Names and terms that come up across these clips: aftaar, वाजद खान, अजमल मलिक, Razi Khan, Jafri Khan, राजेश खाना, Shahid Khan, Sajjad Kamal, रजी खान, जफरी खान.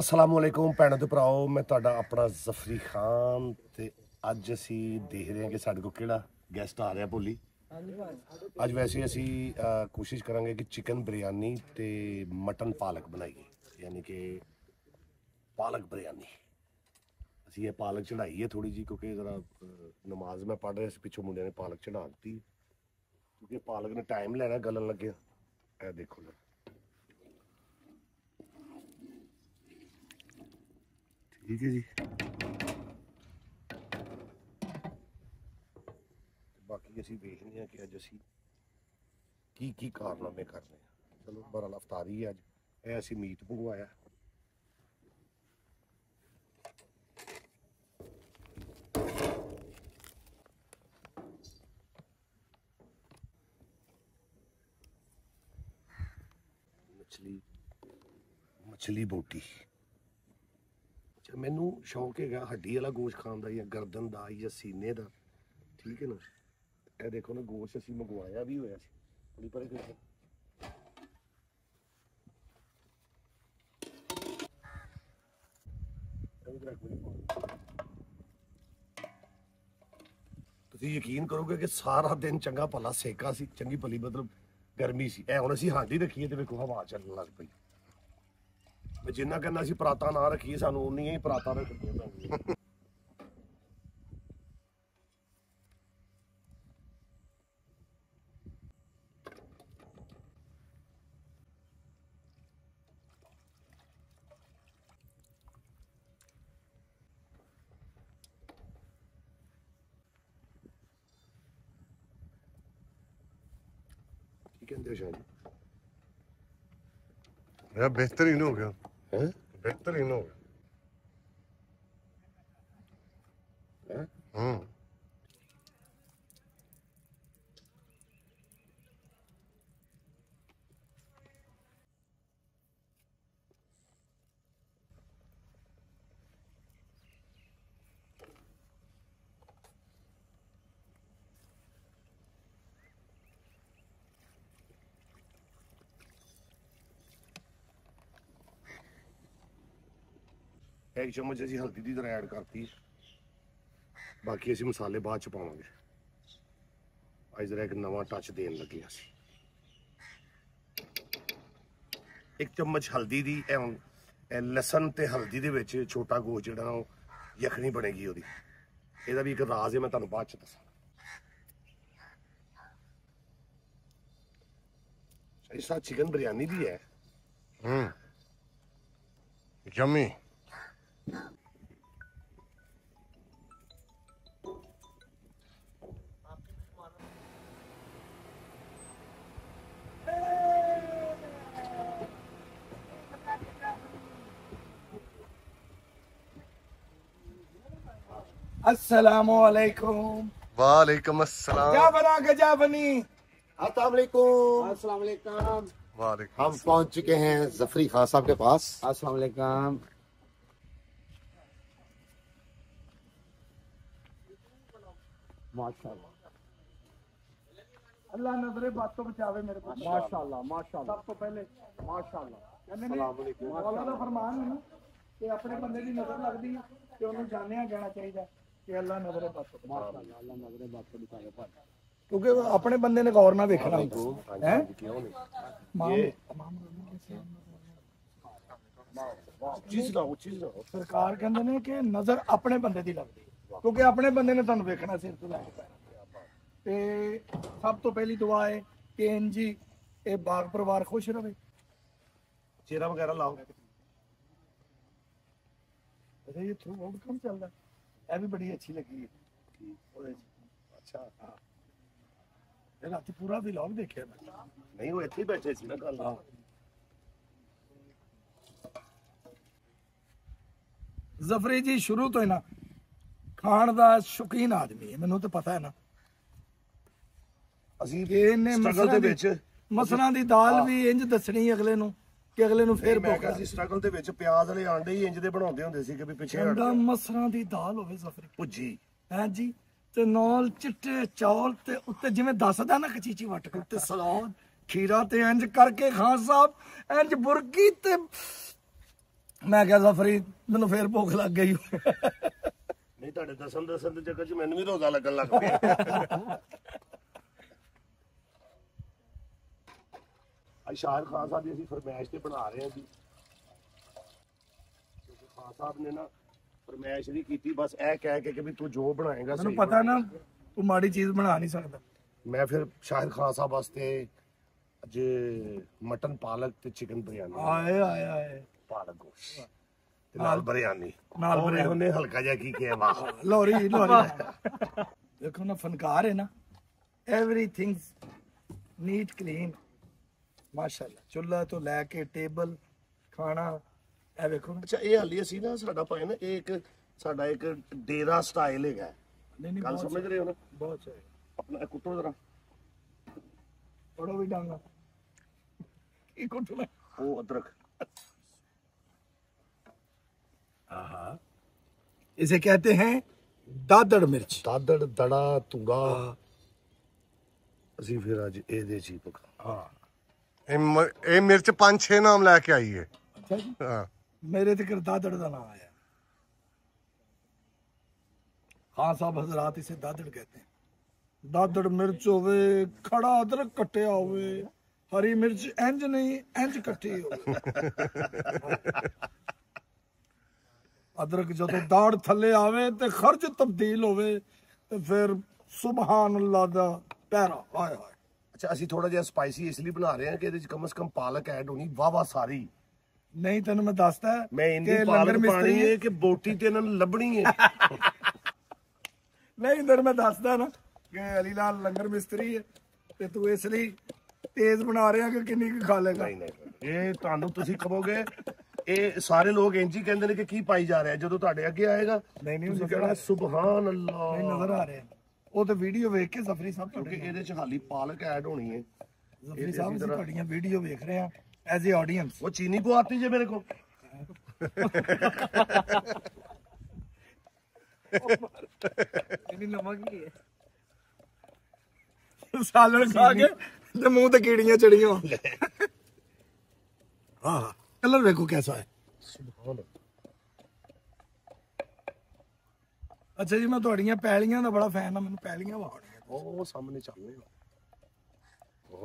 अस्सलाम वालेकुम भैनों ते भराओ, मैं तुहाडा अपना जफरी खान। ते अज असी देख रहे हैं कि साडे कोल किहड़ा गेस्ट आ रहा भोली। अज वैसे असी कोशिश करांगे कि चिकन बिरयानी ते मटन पालक बनाईए, यानी कि पालक बिरयानी। असी ये पालक चढ़ाई है थोड़ी जी, क्योंकि ज़रा नमाज में पढ़ रहे इस पिछों मुंडिया ने पालक चढ़ा दी, क्योंकि पालक ने टाइम लैना गलन लगे। ए देखो ना, ठीक है जी। बाकी असी देखने हैं कि अज असी की कारनामे करने। चलो बहरहाल अफतारी है अज। असी मीट मंगवाया, मछली बोटी। मैनू शौक है हड्डी वाला गोश्त खान का, गर्दन का या सीने का, ठीक है ना। ये देखो ना गोश्त असी मंगवाया भी होया सी। पर तुसी यकीन करोगे कि सारा दिन चंगा भला सेका सी, चंगी भली मतलब गर्मी सी। हुण असी हांडी रखीए ते वेखो हवा चलण लग पई। मैं जिन्ना कहना असी पराता ना रखीए, सानू उन्नियां ही पराता रखणियां पैंदियां। यार बेहतरीन हो गया है, बेहतरीन हो गया। एक चम्मच असी हल्दी की तरह ऐड करती, बाकी असी मसाले बाद च पावांगे। अज जरा एक नवा टच देन लगे। एक चम्मच हल्दी दी, लसन ते हल्दी दे विच छोटा गोश्त जिहड़ा यखनी बनेगी ओहदी। इहदा भी एक राज है, मैं तुहानू बाद च दस्सां। इस चिकन बिरयानी दी है। यम्मी। अस्सलामुअलैकुम। वालेकुम अस्सलाम। क्या बना के जा बनी? अस्सलामुअलैकुम। अस्सलामुअलैकुम। वालेकुम। हम पहुंच चुके हैं जफरी खान साहब के पास। अस्सलामुअलैकुम। माशाल्लाह, अल्लाह नजरे बात तो बचावे मेरे को। माशाल्लाह माशाल्लाह, सब तो पहले माशाल्लाह। मौला दा फरमान है ना कि अपने बंदे दी नजर लगदी है ते ओनू जानिया जाना चाहिए कि अल्लाह नजरे बात तो। माशाल्लाह, अल्लाह नजरे बात तो बचावे पर, क्योंकि अपने बंदे ने गौर ना देखना है। सरकार कहंदे ने कि नजर अपने बंदे दी लगदी, क्योंकि अपने बंदे ने तुहानू देखना सिर तो लैके। ते सब तो पहली दुआ है कि इंजी ये बाग परिवार खुश रहे। चेहरा वगैरह लाओ। अच्छा ये थ्रू आउट कम चल रहा है, भी बड़ी अच्छी लगी है। अच्छा हाँ, रात पूरा व्लॉग देखा नहीं, वो इतने बैठे थे ना कल। जफरी जी शुरू तो है ना खान का शौकीन आदमी है, मैनू तो पता है ना। मसलों की दाल भी इंज दसनी अगले नूं कि अगले नूं फिर भुक्ख सी। स्ट्रगल दे विच प्याज वाले आंडे ही इंज दे बनाउंदे हुंदे सी कि भी पिछे हट जा। मसलों की दाल होवे जफरी भुजी, हां जी, ते नाल चिट्टे चौल ते उत्ते जिवें दसदा ना कचीची वट के ते सलाद खीरा ते इंज करके खान साहब इंज बुरकी ते मैं क्या जफरी मेनू फिर भुख लग गई नहीं तो दसन दसन के चक्कर मैंने भी रोजा लगन लग गया। शाहिद खान साहब जी फरमैश से बना रहे हैं जी, क्योंकि खान साहब ने ना फरमैश नहीं की बस ए कह के भी तू जो बनाएगा सही पता ना तू माड़ी चीज बना नहीं सकता। मैं फिर शाहिद खान साहब वास्ते जे मटन पालक ते चिकन बिरयानी आए आए आए पालक गोश ते नाल बिरयानी नाल बिरयानी ने हल्का जा की के वाह लोरी लोरी देखो ना फनकार है ना, एवरीथिंग नीट क्लीन माशाल्लाह, चुल्हा तो लैके टेबल खाना ए देखो। अच्छा ये हाली असी ना साडा पाए ना एक डेरा स्टाइल है नहीं कल समझ रहे हो ना बहुत है अपना कुटो जरा बड़ा भी डांगा ये कुटो ना ओ अदरक आहा इसे कहते हैं दादड़ मिर्च दादड़ दड़ा तुंगा असी फिर आज ए दे जी पका हां ए मिर्च 5-6 नाम लेके आई है। अच्छा जी हां मेरे तक दादड़ का नाम आया, खान साहब हजरात इसे दादड़ कहते हैं। दादड़ मिर्च होवे खड़ा अदरक कटिया होवे हरी मिर्च इंज नहीं इंज कटी होवे अदरक जब दाड़ थले आवे ते खर्च तब्दील होवे ते फिर सुभान अल्लाह दा पैरा हाय हाय। अच्छा असी थोड़ा जिहा स्पाइसी इसलिए बना रहे हैं कि इहदे कम से कम पालक ऐड होनी वावा सारी नहीं तन्नू मैं दसदा मैं इनदी पालक पानी है कि बोटी ते इन्हां नूं लभणी है नहीं इधर मैं दसदा ना कि अली लाल लंगर मिस्त्री है ते तू इसलिए तेज बना रहे हैं कि किन्नी खा लेगा नहीं नहीं ये तानू तुसी कहोगे ये सारे लोग इंज ही कहंदे ने कि की पाई जा रहा है जदों तुहाडे अगे आएगा नहीं नहीं तुसी कहना सुभान अल्लाह नहीं नजर आ रहे हैं ਉਹ ਤੇ ਵੀਡੀਓ ਵੇਖ ਕੇ ਜ਼ਫਰੀ ਸਾਹਿਬ ਕਿਉਂਕਿ ਇਹਦੇ ਚ ਖਾਲੀ ਪਾਲਕ ਐਡ ਹੋਣੀ ਹੈ। ਜ਼ਫਰੀ ਸਾਹਿਬ ਜੀ ਤੁਹਾਡੀਆਂ ਵੀਡੀਓ ਵੇਖ ਰਹੇ ਆ ਐਜ਼ ਅ ਆਡੀਅנס ਉਹ ਚੀਨੀ ਪਵਾਤੀ ਜੇ ਮੇਰੇ ਕੋਲ ਇਹਨੀ ਨਮਕ ਹੀ ਹੈ ਸਾਲਣ ਖਾ ਕੇ ਤੇ ਮੂੰਹ ਤੇ ਕੀੜੀਆਂ ਚੜੀਆਂ ਹਾਂ ਕਲਰ ਵੇਖੋ ਕਿਹਦਾ ਹੈ ਸੁਭਾਨ ਅੱਲਾਹ। अच्छा जी मैं थोड़ियां पैलियां का बड़ा फैन हूं मैंने पैलियां वाहनी है ओ सामने चल रही है ओ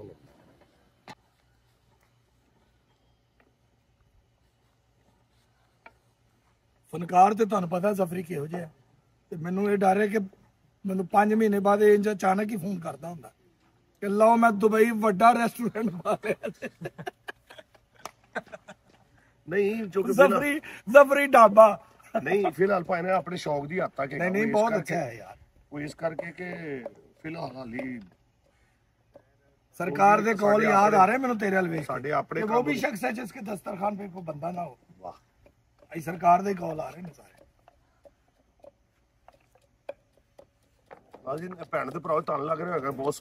फनकार ते ਤੁਹਾਨੂੰ ਪਤਾ ਜ਼ਫਰੀ ਕਿਹੋ ਜਿਹਾ ਤੇ ਮੈਨੂੰ ਇਹ ਡਰ ਹੈ ਕਿ ਮੈਨੂੰ 5 ਮਹੀਨੇ ਬਾਅਦ ਇੰਜ ਅਚਾਨਕ ਹੀ ਫੋਨ ਕਰਦਾ ਹੁੰਦਾ ਕਿ ਲਓ ਮੈਂ ਦੁਬਈ ਵੱਡਾ ਰੈਸਟੋਰੈਂਟ ਪਾ ਲਿਆ ਨਹੀਂ ਜੋ ਕਿ ਜ਼ਫਰੀ ਢਾਬਾ नहीं फिलहाल पाए ने अपने शौक दी आता के नहीं नहीं बहुत अच्छा है यार वो इस करके के फिलहाल हाली सरकार दे कॉल याद आ रहे मेनू तेरे हलवे साडे अपने वो भी शख्स है जिसके दस्तरखान पे कोई बंदा ना हो वाह आई सरकार दे कॉल आ रहे ने सारे आज इनका पैन ते भराओ तन लग रहा है बहुत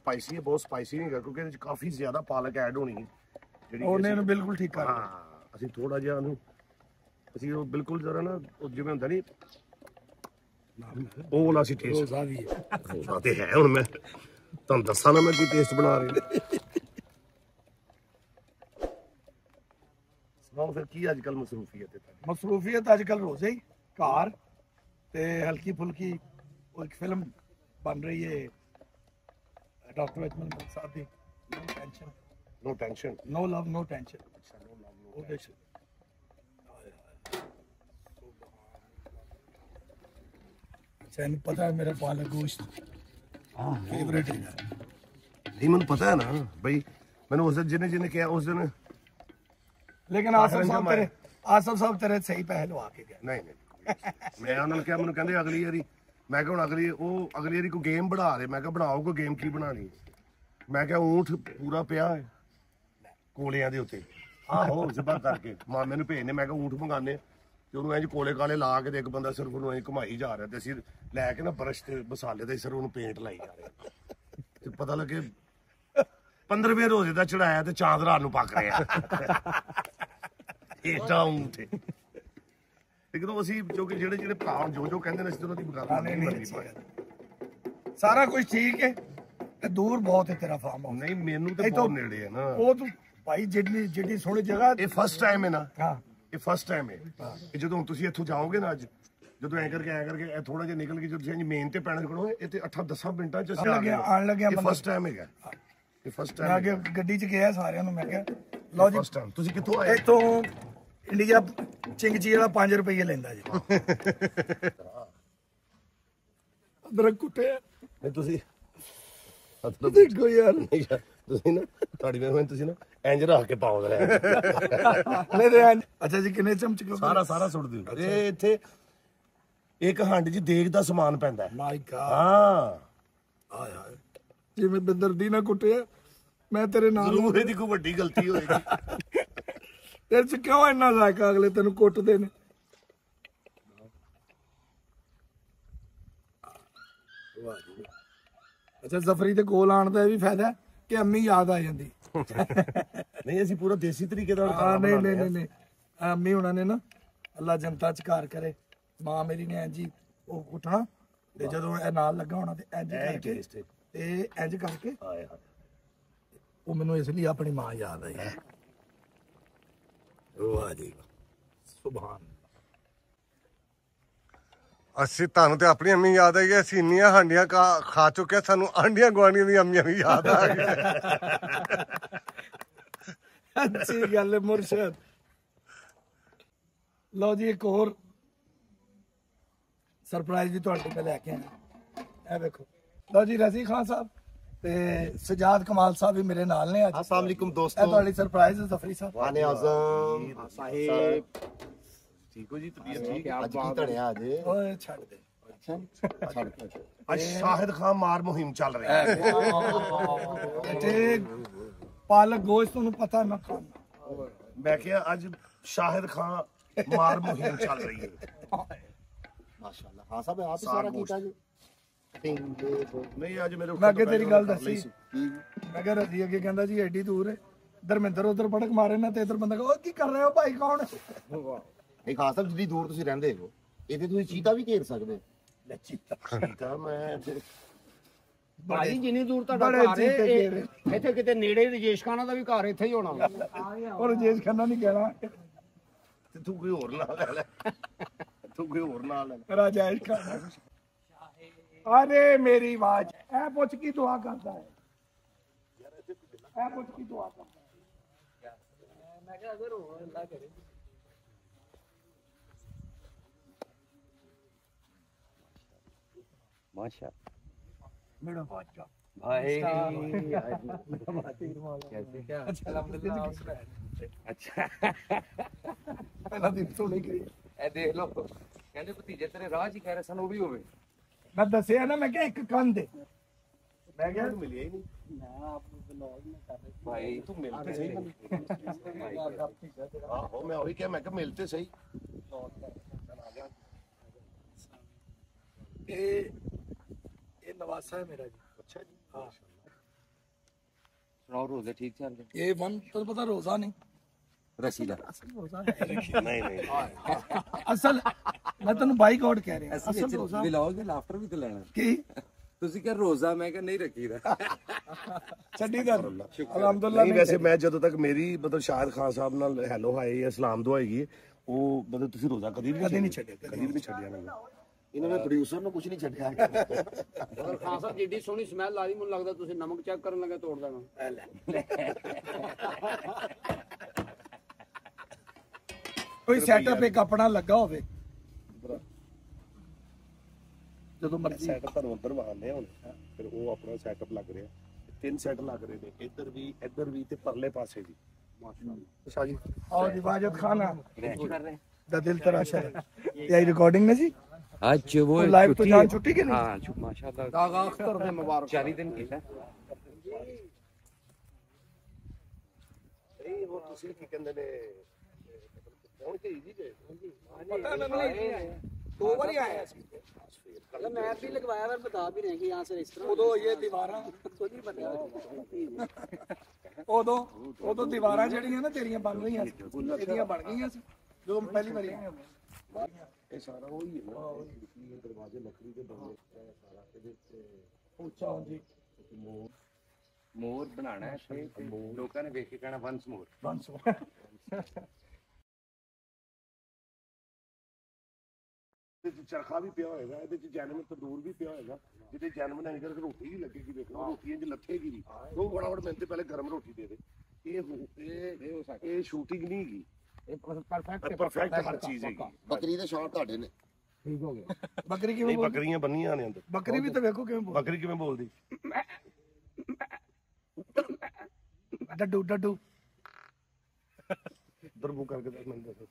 स्पाइसी है क्योंकि काफी ज्यादा पालक ऐड होनी है जेडी ओने ने बिल्कुल ठीक कर हां असि थोड़ा जिहा नु ਅਸੀਂ ਉਹ ਬਿਲਕੁਲ ਜ਼ਰਾ ਨਾ ਜਿਵੇਂ ਹੁੰਦਾ ਨਹੀਂ ਉਹ ਵਾਲਾ ਸੀ ਟੇਸਟ ਰੋਜ਼ਾ ਵੀ ਹੈ ਰੋਜ਼ਾ ਤੇ ਹੈ ਹੁਣ ਮੈਂ ਤੁਹਾਨੂੰ ਦੱਸਾਂ ਨਾ ਮੈਂ ਕੀ ਟੇਸਟ ਬਣਾ ਰਿਹਾ ਸੁਣਾਓ ਫਿਰ ਕੀ ਅੱਜ ਕੱਲ ਮਸਰੂਫੀਅਤ ਹੈ ਤੁਹਾਡੀ ਮਸਰੂਫੀਅਤ ਅੱਜ ਕੱਲ ਰੋਜ਼ੇ ਹੀ ਘਰ ਤੇ ਹਲਕੀ ਫੁਲਕੀ ਉਹ ਇੱਕ ਫਿਲਮ ਬਣ ਰਹੀ ਹੈ ਡਾਕਟਰ ਅਜਮਲ ਮਲਿਕ ਸਾਹਿਬ ਦੀ no tension no love no tension ਉਹ ਦੇਖ सैन पता है मेरा पालक गोश्त फेवरेट है नहीं मन पता है ना भाई मैंने उस दिन जिन्हें किया उस दिन लेकिन आसफ साहब तेरे सही पहलू आके गया नहीं मैं उन्होंने क्या मैंने कहंदे अगली यारी को गेम बढ़ा रहे मैं क्या बनाओ को गेम की बनानी मैं क्या ऊंट पूरा पिया है कोलियां दे उत्ते आहो जबा करके मामे ने भेजने मैं क्या ऊंट मंगाने जो कोले काले ला के एक बंदा सिर्फ उन्होंने घुमाई जा रहा है लैके ना ब्रश ते मसाले ते सिर्फ पेंट लाई जा रहे पता लगे 15 रोजे का चढ़ाया ते चांद रात नूं पक रहे लेकिन असि जो कि जेडे भाव जो कहते हैं सारा कुछ ठीक है दूर बहुत है तेरा फार्म हाउस नहीं मेनू तो नेड़े है ना भाई जिहड़ी सोहनी जगह फर्स्ट टाइम है ना ये फर्स्ट टाइम है जो तुम इत्थों जाओगे ना अज जो ऐ करके थोड़ा जिहा निकल के जो मेन ते पैण खड़ो ये 8-10 मिनटां च आन लग्या फर्स्ट टाइम है ये फर्स्ट टाइम आगे गड्डी च गया सारियां नूं मैं कहा लो जी फर्स्ट टाइम तुसीं कित्थों आए इत्थों इंडिया चिंगची वाला 5 रुपए लेंदा जी अदरक कुटे मैं तुसीं देखो यार क्यों इना लायका अगले तेन कुटदे ने अच्छा जफरी दे कोल आण दा भी फायदा कि अम्मी याद आ जाती नहीं ऐसी पूरा देसी तरीके दा नहीं अम्मी होना ने ना अल्लाह जनता च कार करे मां मेरी ने जी ओ उठा ते जदों ए नाल लगा होना ते इंज करके ओ मेनू इसलिए अपनी मां याद आई वाह जी सुभान असि तुहानू ते अपनी अम्मी याद आई है असी इन हांडियां खा चुके सानू आंडिया गुआंढियां दी अम्मियां भी याद आ गई अच्छी गल मुर्शद लो जी एक होर सरप्राइज भी तुहाडे ते लैके आया ए देखो लो जी रजी खान साहब ते सजाद कमाल साहब भी मेरे नाल ने अज अस्सलाम वालेकुम दोस्तों ए तुहाडी सरप्राइज जफरी साहब वाने आजम साहिब ठीक हो जी तबीयत ठीक है आप बात धड़िया आज ओए छोड़ दे अच्छा छोड़ शाहिद खान मार मुहिम चल रही है बेटे पालक गोश्त तनु पता है मैं खाना मैं क्या आज शाहिद खान मार मुहिम चल रही है माशाल्लाह हां साहब आप सारा कीता जी पिंग नहीं आज मेरे मैं आगे तेरी गल दसी मैं कह रही आगे कहंदा जी एडी दूर है धर्मेंद्र उधर पटक मारे ना ते इधर बंदा ओ की कर रहे हो भाई कौन वाह एक खास साहब जितनी दूर ਤੁਸੀਂ ਰਹਿੰਦੇ ਹੋ ਇਹਦੇ ਤੁਸੀਂ ਚੀਤਾ ਵੀ ਘੇਰ ਸਕਦੇ ਲੈ ਚੀਤਾ ਮੈਂ ਭਾਈ ਜਿੰਨੀ ਦੂਰ ਤੁਹਾਡਾ ਘਰ ਹੈ ਇੱਥੇ ਕਿਤੇ ਨੇੜੇ ਰਜੇਸ਼ ਖਾਨਾ ਦਾ ਵੀ ਘਰ ਇੱਥੇ ਹੀ ਹੋਣਾ ਉਹ ਰਜੇਸ਼ ਖਾਨਾ ਨਹੀਂ ਕਹਿਣਾ ਤੇ ਤੂੰ ਕੋਈ ਹੋਰ ਨਾਲ ਲੈ ਲੈ ਰਾਜੇਸ਼ ਖਾਨਾ ਅਰੇ ਮੇਰੀ ਆਵਾਜ਼ ਐ ਪੁੱਛ ਕੀ ਦੁਆ ਕਰਦਾ ਹੈ ਯਾਰ ਇੱਥੇ ਐ ਪੁੱਛ ਕੀ ਦੁਆ ਕਰਦਾ ਹੈ ਮੈਂ ਕਿਹਾ ਅਗਰ ਹੋ ਅੱਲਾ ਕਰੇ माशा मैडम बादशाह भाई कैसे क्या अच्छा पहला दिन तो नहीं गई ए देख लो कहंदे भतीजे तेरे राज ही कह रहे सन वो भी होवे मैं दसया ना मैं क्या एक कान दे मैं क्या मिली ही नहीं ना आप ब्लॉग में कर रहे भाई तू मिलते सही हां मैं वही क्या मैं क्या मिलते सही चल आ जा नवासा है मेरा जी अच्छा जी हाँ सुनाओ रोजे ठीक चल रहे ये वन तो पता रोजा नहीं रसीला असल रोजा नहीं असल मैं तन्नू बाइकआउट कह रहे हैं असल रोजा व्लॉग में लाफ्टर भी तो लेना की तुसी क्या रोजा मैं क्या नहीं रखीदा छड्डी कर अल्हम्दुलिल्लाह नहीं वैसे मैं जदों तक मेरी मतलब शाहिद खान साहब नाल हेलो हाय या सलाम दुआईगी वो मतलब तुसी रोजा कदी भी नहीं छड्डिया ना इन्होंने प्रोड्यूसर ने कुछ नहीं छड्डिया और खान साहब जिड्डी सोहनी स्मेल आ रही मुन लगदा ਤੁਸੀਂ नमक चेक करन लगे तोड़ देना कोई सेटअप एक अपना लगा होवे ਜਦੋਂ ਮਰਜ਼ੀ ਸੈਟਅਪ ਤੁਹਾਨੂੰ ਉੱਪਰ ਵਾਹਨੇ ਹੁਣ ਫਿਰ ਉਹ ਆਪਣਾ ਸੈਟਅਪ ਲੱਗ ਰਿਹਾ ਤਿੰਨ ਸੈਟ ਲੱਗ ਰਹੇ ਨੇ ਇੱਧਰ ਵੀ ਤੇ ਪਰਲੇ ਪਾਸੇ ਵੀ ਮਾਸ਼ਾਅੱਲਾ ਸ਼ਾਹ ਜੀ ਆਓ ਜੀ ਵਾਜਦ ਖਾਨ ਕਰ ਰਹੇ ਦਾ ਦਿਲ ਤਰਾਸ਼ਾ ਇਹ ਆਈ ਰਿਕਾਰਡਿੰਗ ਨੇ ਜੀ आज वो लाइव तो जान छुट्टी के नहीं हां माशाल्लाह दागा अख्तर दे मुबारक 40 दिन किया सही वो तुसी की कहंदे ने कौन के इजी के पता नहीं दो बार आया इसके कल मैप भी लगवाया पर बता भी रहे कि यहां से इस तरह वो तो ये दीवारें कुछ नहीं बन वो तो दीवारें जड़ी है ना तेरी बन रही है तेरी बन गई है जो पहली बार आए सारा वही है ना ये दरवाजे लकड़ी के बने हैं सारा के ऊंचा जी मोर बनाना है लोगों ने देख के कहना वंस मोर चरखा भी पिया होगा, जैनम तंदूर भी पिया होगा, जिसे जैनम नहीं करके रोटी भी लगेगी, देखो रोटी जो लथेगी नहीं, वो फटाफट मेहनत पहले गर्म रोटी दे दे। ये शूटिंग नहीं गी, परफेक्ट हर चीज है। बकरी दे शॉट ਤੁਹਾਡੇ ਨੇ ठीक हो गया। बकरी की बकरियां बनियां ने अंदर, बकरी भी तो देखो किवें बोल, बकरी किवें बोलदी, डड्डू डड्डू दरबू करके दस मिनट दसो